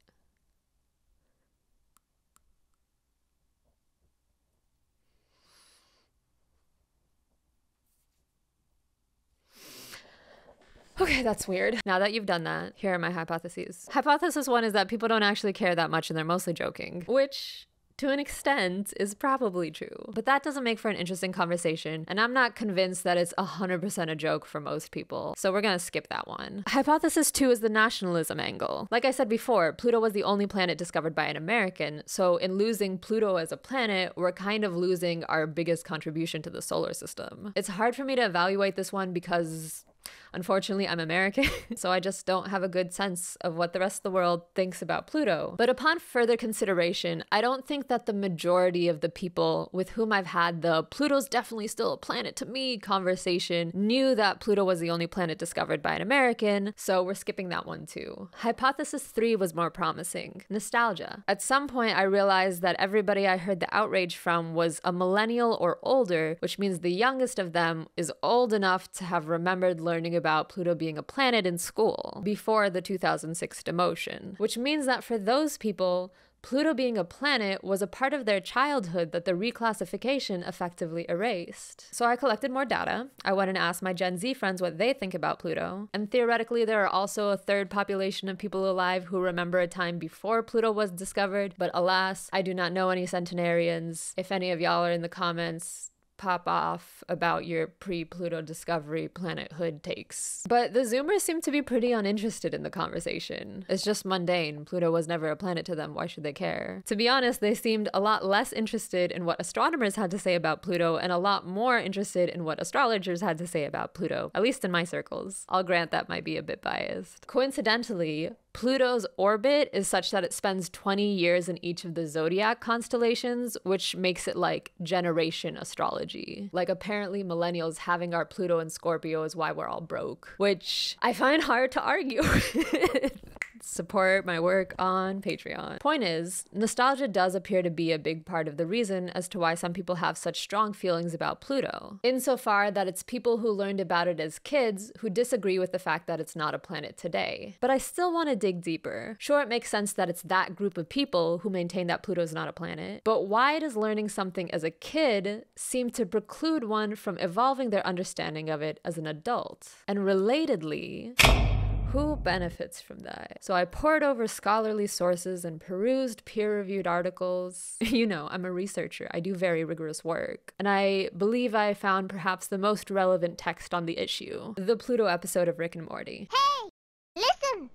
Okay, that's weird. Now that you've done that, here are my hypotheses. Hypothesis one is that people don't actually care that much and they're mostly joking, which to an extent is probably true. But that doesn't make for an interesting conversation, and I'm not convinced that it's 100% a joke for most people. So we're gonna skip that one. Hypothesis two is the nationalism angle. Like I said before, Pluto was the only planet discovered by an American, so in losing Pluto as a planet, we're kind of losing our biggest contribution to the solar system. It's hard for me to evaluate this one because unfortunately, I'm American, so I just don't have a good sense of what the rest of the world thinks about Pluto. But upon further consideration, I don't think that the majority of the people with whom I've had the Pluto's definitely still a planet to me conversation knew that Pluto was the only planet discovered by an American, so we're skipping that one too. Hypothesis three was more promising. Nostalgia. At some point, I realized that everybody I heard the outrage from was a millennial or older, which means the youngest of them is old enough to have remembered learning about Pluto being a planet in school before the 2006 demotion, which means that for those people, Pluto being a planet was a part of their childhood that the reclassification effectively erased. So I collected more data. I went and asked my Gen Z friends what they think about Pluto. And theoretically, there are also a third population of people alive who remember a time before Pluto was discovered. But alas, I do not know any centenarians. If any of y'all are in the comments, pop off about your pre-Pluto discovery planethood takes. But the Zoomers seem to be pretty uninterested in the conversation. It's just mundane. Pluto was never a planet to them. Why should they care? To be honest, they seemed a lot less interested in what astronomers had to say about Pluto and a lot more interested in what astrologers had to say about Pluto, at least in my circles. I'll grant that might be a bit biased. Coincidentally, Pluto's orbit is such that it spends 20 years in each of the zodiac constellations, which makes it like generation astrology. Like apparently millennials having our Pluto in Scorpio is why we're all broke, which I find hard to argue with. Support my work on Patreon. Point is, nostalgia does appear to be a big part of the reason as to why some people have such strong feelings about Pluto, insofar that it's people who learned about it as kids who disagree with the fact that it's not a planet today. But I still want to dig deeper. Sure, it makes sense that it's that group of people who maintain that Pluto's not a planet, but why does learning something as a kid seem to preclude one from evolving their understanding of it as an adult? And relatedly, who benefits from that? So I pored over scholarly sources and perused peer-reviewed articles. You know, I'm a researcher. I do very rigorous work. And I believe I found perhaps the most relevant text on the issue, the Pluto episode of Rick and Morty. Hey, listen!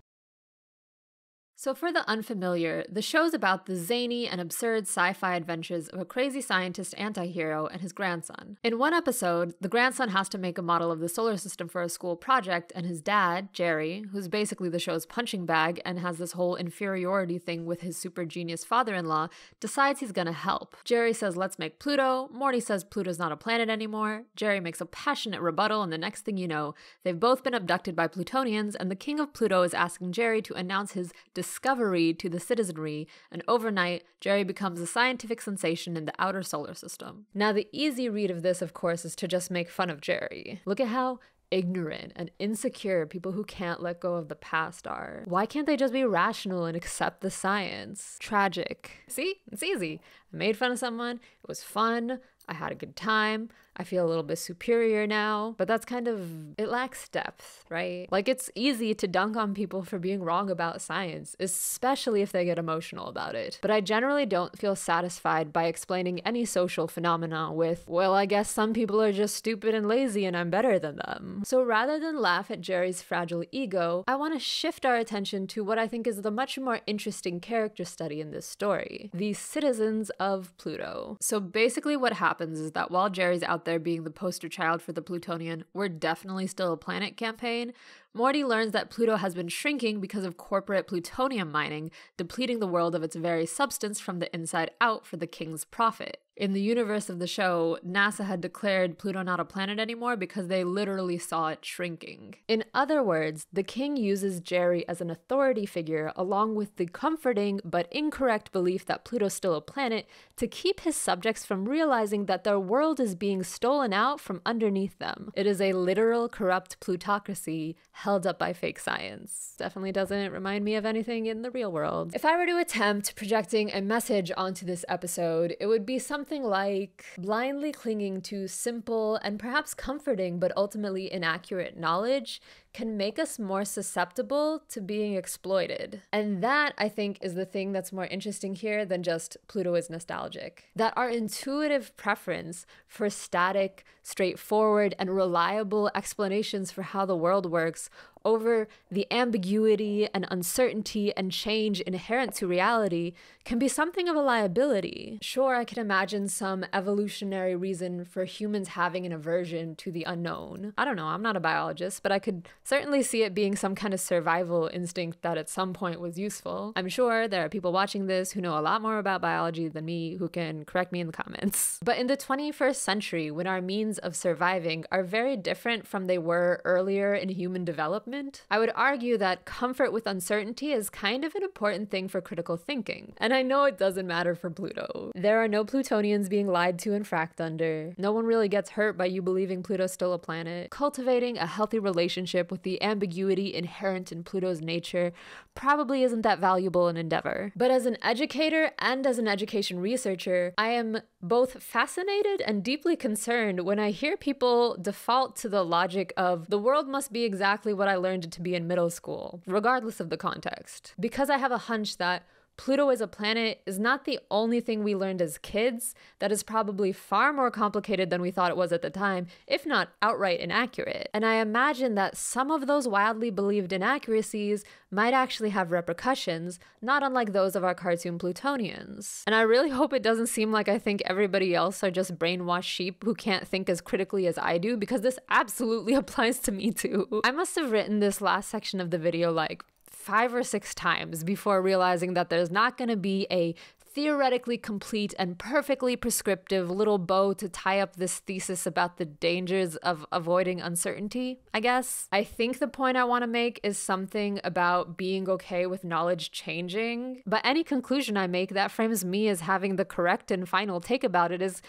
So for the unfamiliar, the show's about the zany and absurd sci-fi adventures of a crazy scientist anti-hero and his grandson. In one episode, the grandson has to make a model of the solar system for a school project, and his dad, Jerry, who's basically the show's punching bag and has this whole inferiority thing with his super genius father-in-law, decides he's gonna help. Jerry says, let's make Pluto. Morty says Pluto's not a planet anymore. Jerry makes a passionate rebuttal, and the next thing you know, they've both been abducted by Plutonians, and the king of Pluto is asking Jerry to announce his discovery to the citizenry, and overnight, Jerry becomes a scientific sensation in the outer solar system. Now, the easy read of this, of course, is to just make fun of Jerry. Look at how ignorant and insecure people who can't let go of the past are. Why can't they just be rational and accept the science? Tragic. See? It's easy. I made fun of someone. It was fun. I had a good time. I feel a little bit superior now, but that's kind of, it lacks depth, right? Like, it's easy to dunk on people for being wrong about science, especially if they get emotional about it. But I generally don't feel satisfied by explaining any social phenomena with, well, I guess some people are just stupid and lazy and I'm better than them. So rather than laugh at Jerry's fragile ego, I want to shift our attention to what I think is the much more interesting character study in this story, the citizens of Pluto. So basically what happens is that while Jerry's out there being the poster child for the Plutonian, we're definitely still a planet campaign, Morty learns that Pluto has been shrinking because of corporate plutonium mining, depleting the world of its very substance from the inside out for the king's profit. In the universe of the show, NASA had declared Pluto not a planet anymore because they literally saw it shrinking. In other words, the king uses Jerry as an authority figure, along with the comforting but incorrect belief that Pluto's still a planet, to keep his subjects from realizing that their world is being stolen out from underneath them. It is a literal corrupt plutocracy held up by fake science. Definitely doesn't remind me of anything in the real world. If I were to attempt projecting a message onto this episode, it would be something like blindly clinging to simple and perhaps comforting but ultimately inaccurate knowledge can make us more susceptible to being exploited. And that, I think, is the thing that's more interesting here than just Pluto is nostalgic. That our intuitive preference for static, straightforward, and reliable explanations for how the world works over the ambiguity and uncertainty and change inherent to reality can be something of a liability. Sure, I can imagine some evolutionary reason for humans having an aversion to the unknown. I don't know, I'm not a biologist, but I could certainly see it being some kind of survival instinct that at some point was useful. I'm sure there are people watching this who know a lot more about biology than me who can correct me in the comments. But in the 21st century, when our means of surviving are very different from they were earlier in human development, I would argue that comfort with uncertainty is kind of an important thing for critical thinking. And I know it doesn't matter for Pluto. There are no Plutonians being lied to and fracked under. No one really gets hurt by you believing Pluto's still a planet. Cultivating a healthy relationship with the ambiguity inherent in Pluto's nature probably isn't that valuable an endeavor. But as an educator and as an education researcher, I am both fascinated and deeply concerned when I hear people default to the logic of the world must be exactly what I learned it to be in middle school, regardless of the context. Because I have a hunch that Pluto as a planet is not the only thing we learned as kids, that is probably far more complicated than we thought it was at the time, if not outright inaccurate. And I imagine that some of those wildly believed inaccuracies might actually have repercussions, not unlike those of our cartoon Plutonians. And I really hope it doesn't seem like I think everybody else are just brainwashed sheep who can't think as critically as I do, because this absolutely applies to me too. I must have written this last section of the video like 5 or 6 times before realizing that there's not going to be a theoretically complete and perfectly prescriptive little bow to tie up this thesis about the dangers of avoiding uncertainty, I guess. I think the point I want to make is something about being okay with knowledge changing, but any conclusion I make that frames me as having the correct and final take about it is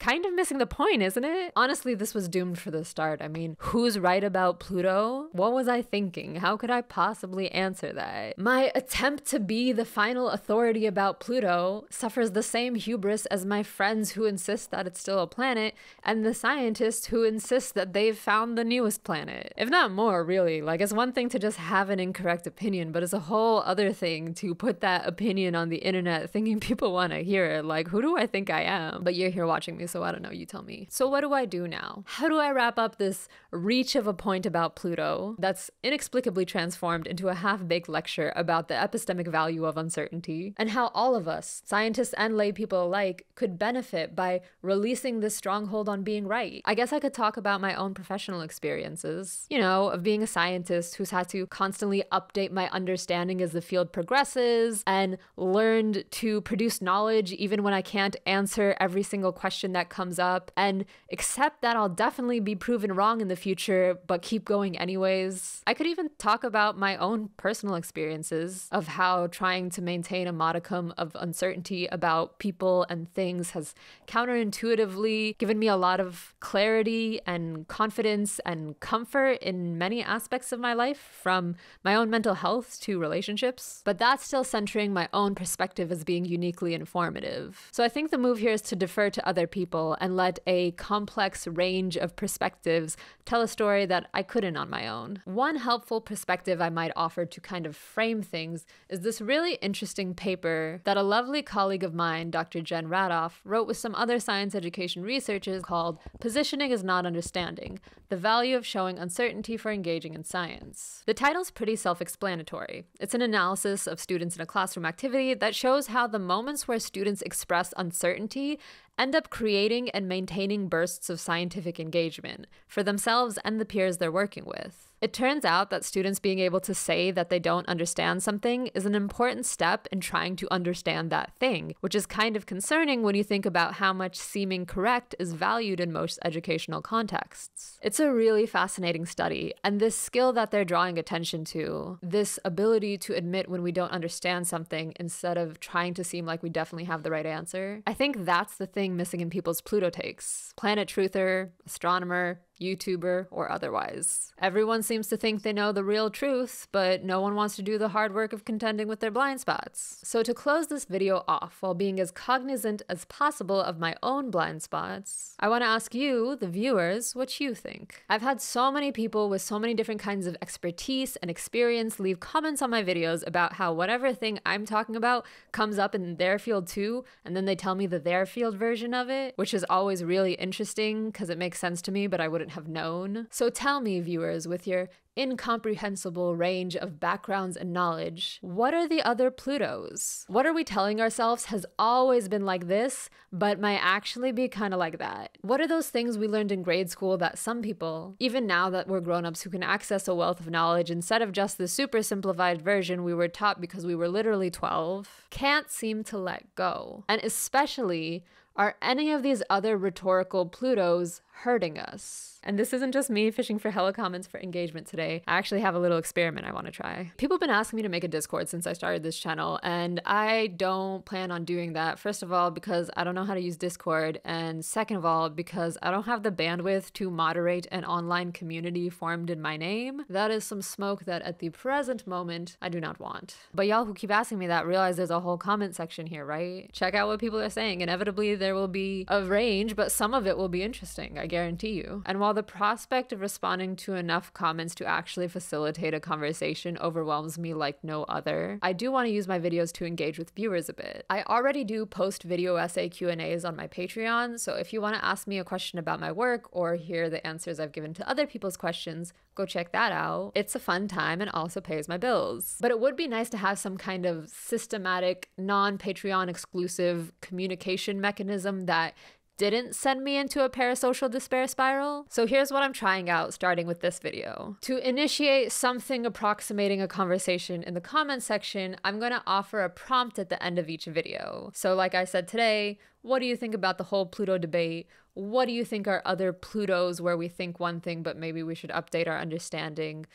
kind of missing the point, isn't it? Honestly, this was doomed for the start. I mean, who's right about Pluto? What was I thinking? How could I possibly answer that? My attempt to be the final authority about Pluto suffers the same hubris as my friends who insist that it's still a planet and the scientists who insist that they've found the newest planet. If not more, really. Like, it's one thing to just have an incorrect opinion, but it's a whole other thing to put that opinion on the internet thinking people want to hear it. Like, who do I think I am? But you're here watching me, so I don't know, you tell me. So what do I do now? How do I wrap up this reach of a point about Pluto that's inexplicably transformed into a half-baked lecture about the epistemic value of uncertainty, and how all of us, scientists and lay people alike, could benefit by releasing this stronghold on being right? I guess I could talk about my own professional experiences, you know, of being a scientist who's had to constantly update my understanding as the field progresses and learned to produce knowledge even when I can't answer every single question that that comes up and accept that I'll definitely be proven wrong in the future, but keep going anyways. I could even talk about my own personal experiences of how trying to maintain a modicum of uncertainty about people and things has counterintuitively given me a lot of clarity and confidence and comfort in many aspects of my life, from my own mental health to relationships, but that's still centering my own perspective as being uniquely informative. So I think the move here is to defer to other people and let a complex range of perspectives tell a story that I couldn't on my own. One helpful perspective I might offer to kind of frame things is this really interesting paper that a lovely colleague of mine, Dr. Jen Radoff, wrote with some other science education researchers called Positioning is Not Understanding, The Value of Showing Uncertainty for Engaging in Science. The title's pretty self-explanatory. It's an analysis of students in a classroom activity that shows how the moments where students express uncertainty end up creating and maintaining bursts of scientific engagement for themselves and the peers they're working with. It turns out that students being able to say that they don't understand something is an important step in trying to understand that thing, which is kind of concerning when you think about how much seeming correct is valued in most educational contexts. It's a really fascinating study, and this skill that they're drawing attention to, this ability to admit when we don't understand something instead of trying to seem like we definitely have the right answer, I think that's the thing missing in people's Pluto takes. Planet truther, astronomer, YouTuber, or otherwise. Everyone seems to think they know the real truth, but no one wants to do the hard work of contending with their blind spots. So to close this video off while being as cognizant as possible of my own blind spots, I want to ask you, the viewers, what you think. I've had so many people with so many different kinds of expertise and experience leave comments on my videos about how whatever thing I'm talking about comes up in their field too, and then they tell me the their field version of it, which is always really interesting because it makes sense to me, but I wouldn't have known. So tell me, viewers, with your incomprehensible range of backgrounds and knowledge, what are the other Plutos? What are we telling ourselves has always been like this, but might actually be kind of like that? What are those things we learned in grade school that some people, even now that we're grown-ups who can access a wealth of knowledge instead of just the super simplified version we were taught because we were literally 12, can't seem to let go? And especially, are any of these other rhetorical Plutos hurting us? And this isn't just me fishing for hella comments for engagement today. I actually have a little experiment I want to try. People have been asking me to make a Discord since I started this channel, and I don't plan on doing that. First of all, because I don't know how to use Discord, and second of all, because I don't have the bandwidth to moderate an online community formed in my name. That is some smoke that at the present moment I do not want. But y'all who keep asking me that realize there's a whole comment section here, right? Check out what people are saying. Inevitably, there will be a range, but some of it will be interesting, I guarantee you. And while the prospect of responding to enough comments to actually facilitate a conversation overwhelms me like no other, I do want to use my videos to engage with viewers a bit. I already do post video essay Q&As on my Patreon, so if you want to ask me a question about my work or hear the answers I've given to other people's questions, go check that out. It's a fun time and also pays my bills. But it would be nice to have some kind of systematic, non-Patreon exclusive communication mechanism that didn't send me into a parasocial despair spiral. So here's what I'm trying out, starting with this video. To initiate something approximating a conversation in the comment section, I'm gonna offer a prompt at the end of each video. So like I said today, what do you think about the whole Pluto debate? What do you think are other Plutos where we think one thing, but maybe we should update our understanding?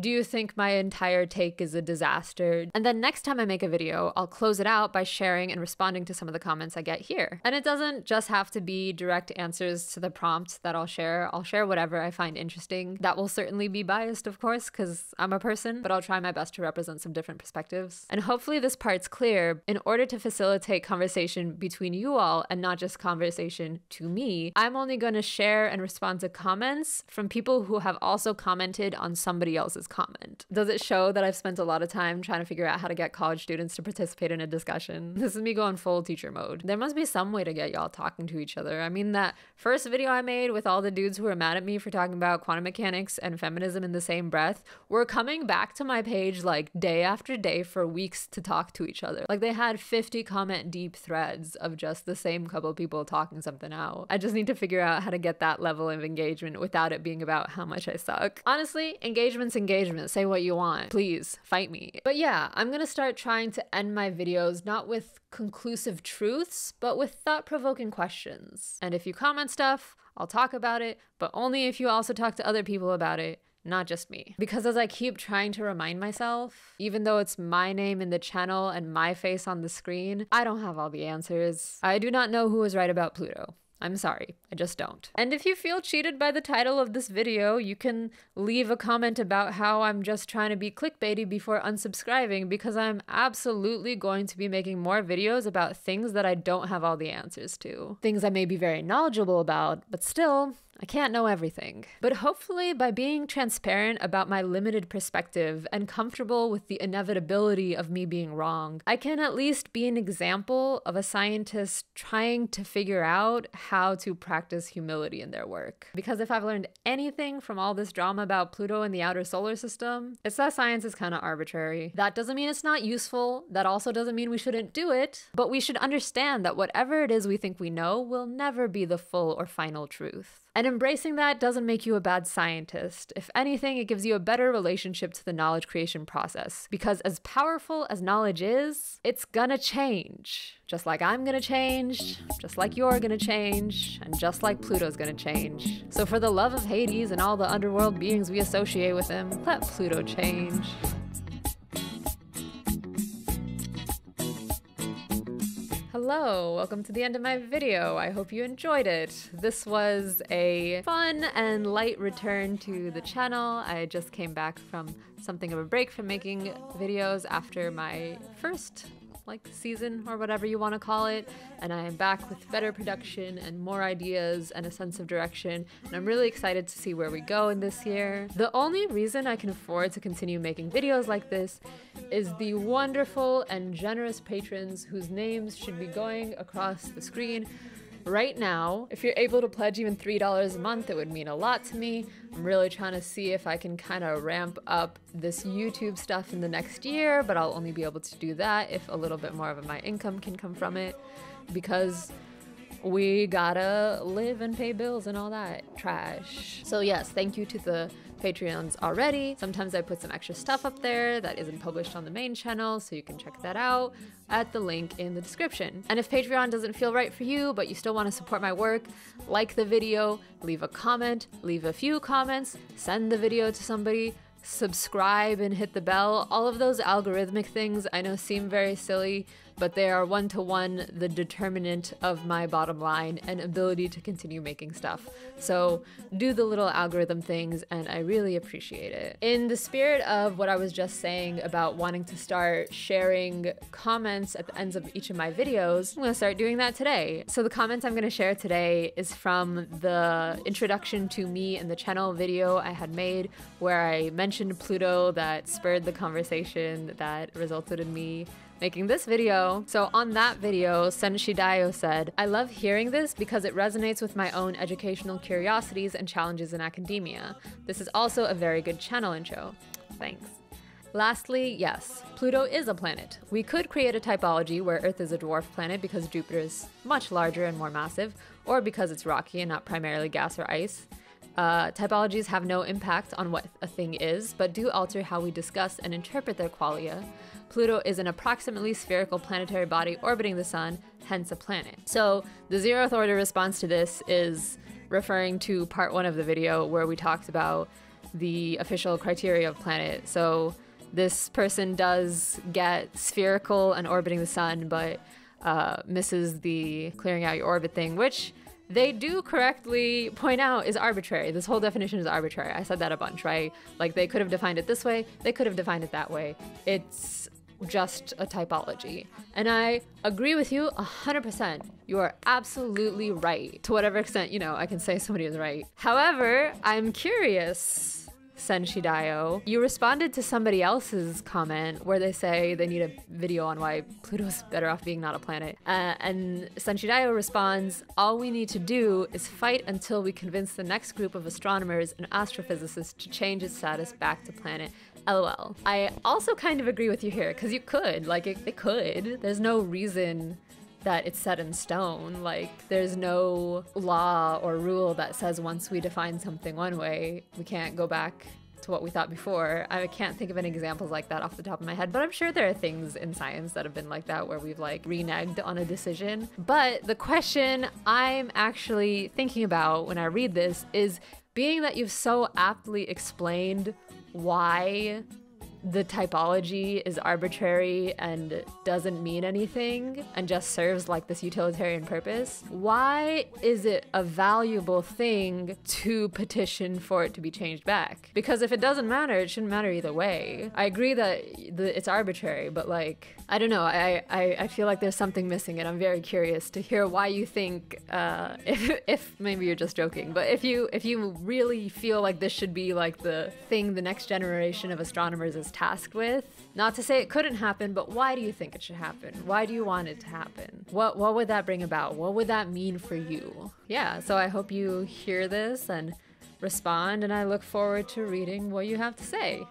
Do you think my entire take is a disaster? And then next time I make a video, I'll close it out by sharing and responding to some of the comments I get here. And it doesn't just have to be direct answers to the prompt that I'll share. I'll share whatever I find interesting. That will certainly be biased, of course, because I'm a person, but I'll try my best to represent some different perspectives. And hopefully this part's clear. In order to facilitate conversation between you all and not just conversation to me, I'm only going to share and respond to comments from people who have also commented on somebody else's comment. Does it show that I've spent a lot of time trying to figure out how to get college students to participate in a discussion? This is me going full teacher mode. There must be some way to get y'all talking to each other. I mean, that first video I made with all the dudes who were mad at me for talking about quantum mechanics and feminism in the same breath were coming back to my page like day after day for weeks to talk to each other. Like, they had 50 comment deep threads of just the same couple people talking something out. I just need to figure out how to get that level of engagement without it being about how much I suck. Honestly, engagement's engagement. engagement. Say what you want. Please fight me. But yeah, I'm gonna start trying to end my videos not with conclusive truths, but with thought-provoking questions. And if you comment stuff, I'll talk about it, but only if you also talk to other people about it, not just me. Because as I keep trying to remind myself, even though it's my name in the channel and my face on the screen, I don't have all the answers. I do not know who was right about Pluto. I'm sorry, I just don't. And if you feel cheated by the title of this video, you can leave a comment about how I'm just trying to be clickbaity before unsubscribing, because I'm absolutely going to be making more videos about things that I don't have all the answers to. Things I may be very knowledgeable about, but still, I can't know everything. But hopefully by being transparent about my limited perspective and comfortable with the inevitability of me being wrong, I can at least be an example of a scientist trying to figure out how to practice humility in their work. Because if I've learned anything from all this drama about Pluto and the outer solar system, it's that science is kind of arbitrary. That doesn't mean it's not useful. That also doesn't mean we shouldn't do it, but we should understand that whatever it is we think we know will never be the full or final truth. And embracing that doesn't make you a bad scientist. If anything, it gives you a better relationship to the knowledge creation process. Because as powerful as knowledge is, it's gonna change. Just like I'm gonna change, just like you're gonna change, and just like Pluto's gonna change. So for the love of Hades and all the underworld beings we associate with him, let Pluto change. Hello, welcome to the end of my video. I hope you enjoyed it. This was a fun and light return to the channel. I just came back from something of a break from making videos after my first season or whatever you want to call it, and I am back with better production and more ideas and a sense of direction, and I'm really excited to see where we go in this year. The only reason I can afford to continue making videos like this is the wonderful and generous patrons whose names should be going across the screen right now. If you're able to pledge even $3 a month, it would mean a lot to me. I'm really trying to see if I can kind of ramp up this YouTube stuff in the next year, but I'll only be able to do that if a little bit more of my income can come from it, because we gotta live and pay bills and all that trash. So yes, thank you to the Patreons already. Sometimes I put some extra stuff up there that isn't published on the main channel, so you can check that out at the link in the description. And if Patreon doesn't feel right for you, but you still want to support my work, like the video, leave a comment, leave a few comments, send the video to somebody, subscribe and hit the bell. All of those algorithmic things I know seem very silly, but they are one-to-one the determinant of my bottom line and ability to continue making stuff. So do the little algorithm things, and I really appreciate it. In the spirit of what I was just saying about wanting to start sharing comments at the ends of each of my videos, I'm gonna start doing that today. So the comments I'm gonna share today is from the introduction to me and the channel video I had made where I mentioned Pluto that spurred the conversation that resulted in me making this video. So on that video, Senshidayo said, "I love hearing this because it resonates with my own educational curiosities and challenges in academia. This is also a very good channel intro." Thanks. Lastly, yes, Pluto is a planet. We could create a typology where Earth is a dwarf planet because Jupiter is much larger and more massive, or because it's rocky and not primarily gas or ice. Typologies have no impact on what a thing is, but do alter how we discuss and interpret their qualia. Pluto is an approximately spherical planetary body orbiting the sun, hence a planet. So the zeroth order response to this is referring to part one of the video where we talked about the official criteria of planet. So this person does get spherical and orbiting the sun, but misses the clearing out your orbit thing, which they do correctly point out is arbitrary. This whole definition is arbitrary. I said that a bunch, right? Like, they could have defined it this way, they could have defined it that way. It's just a typology. And I agree with you 100%. You are absolutely right. To whatever extent, you know, I can say somebody is right. However, I'm curious, Senshidayo, you responded to somebody else's comment where they say they need a video on why Pluto's better off being not a planet. And Senshidayo responds, "All we need to do is fight until we convince the next group of astronomers and astrophysicists to change its status back to planet. LOL." I also kind of agree with you here, because you could, like, it could. There's no reason that it's set in stone. Like, there's no law or rule that says once we define something one way, we can't go back to what we thought before. I can't think of any examples like that off the top of my head, but I'm sure there are things in science that have been like that where we've like reneged on a decision. But the question I'm actually thinking about when I read this is, being that you've so aptly explained why the typology is arbitrary and doesn't mean anything and just serves like this utilitarian purpose, why is it a valuable thing to petition for it to be changed back? Because if it doesn't matter, it shouldn't matter either way. I agree that it's arbitrary, but like, I don't know, I feel like there's something missing, and I'm very curious to hear why you think, if maybe you're just joking, but if you really feel like this should be like the thing the next generation of astronomers is tasked with. Not to say it couldn't happen, but why do you think it should happen? Why do you want it to happen? What would that bring about? What would that mean for you? Yeah, so I hope you hear this and respond, and I look forward to reading what you have to say,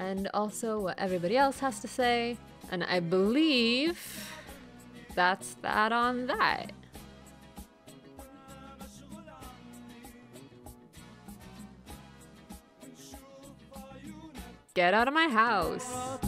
and also what everybody else has to say. And I believe that's that on that. Get out of my house.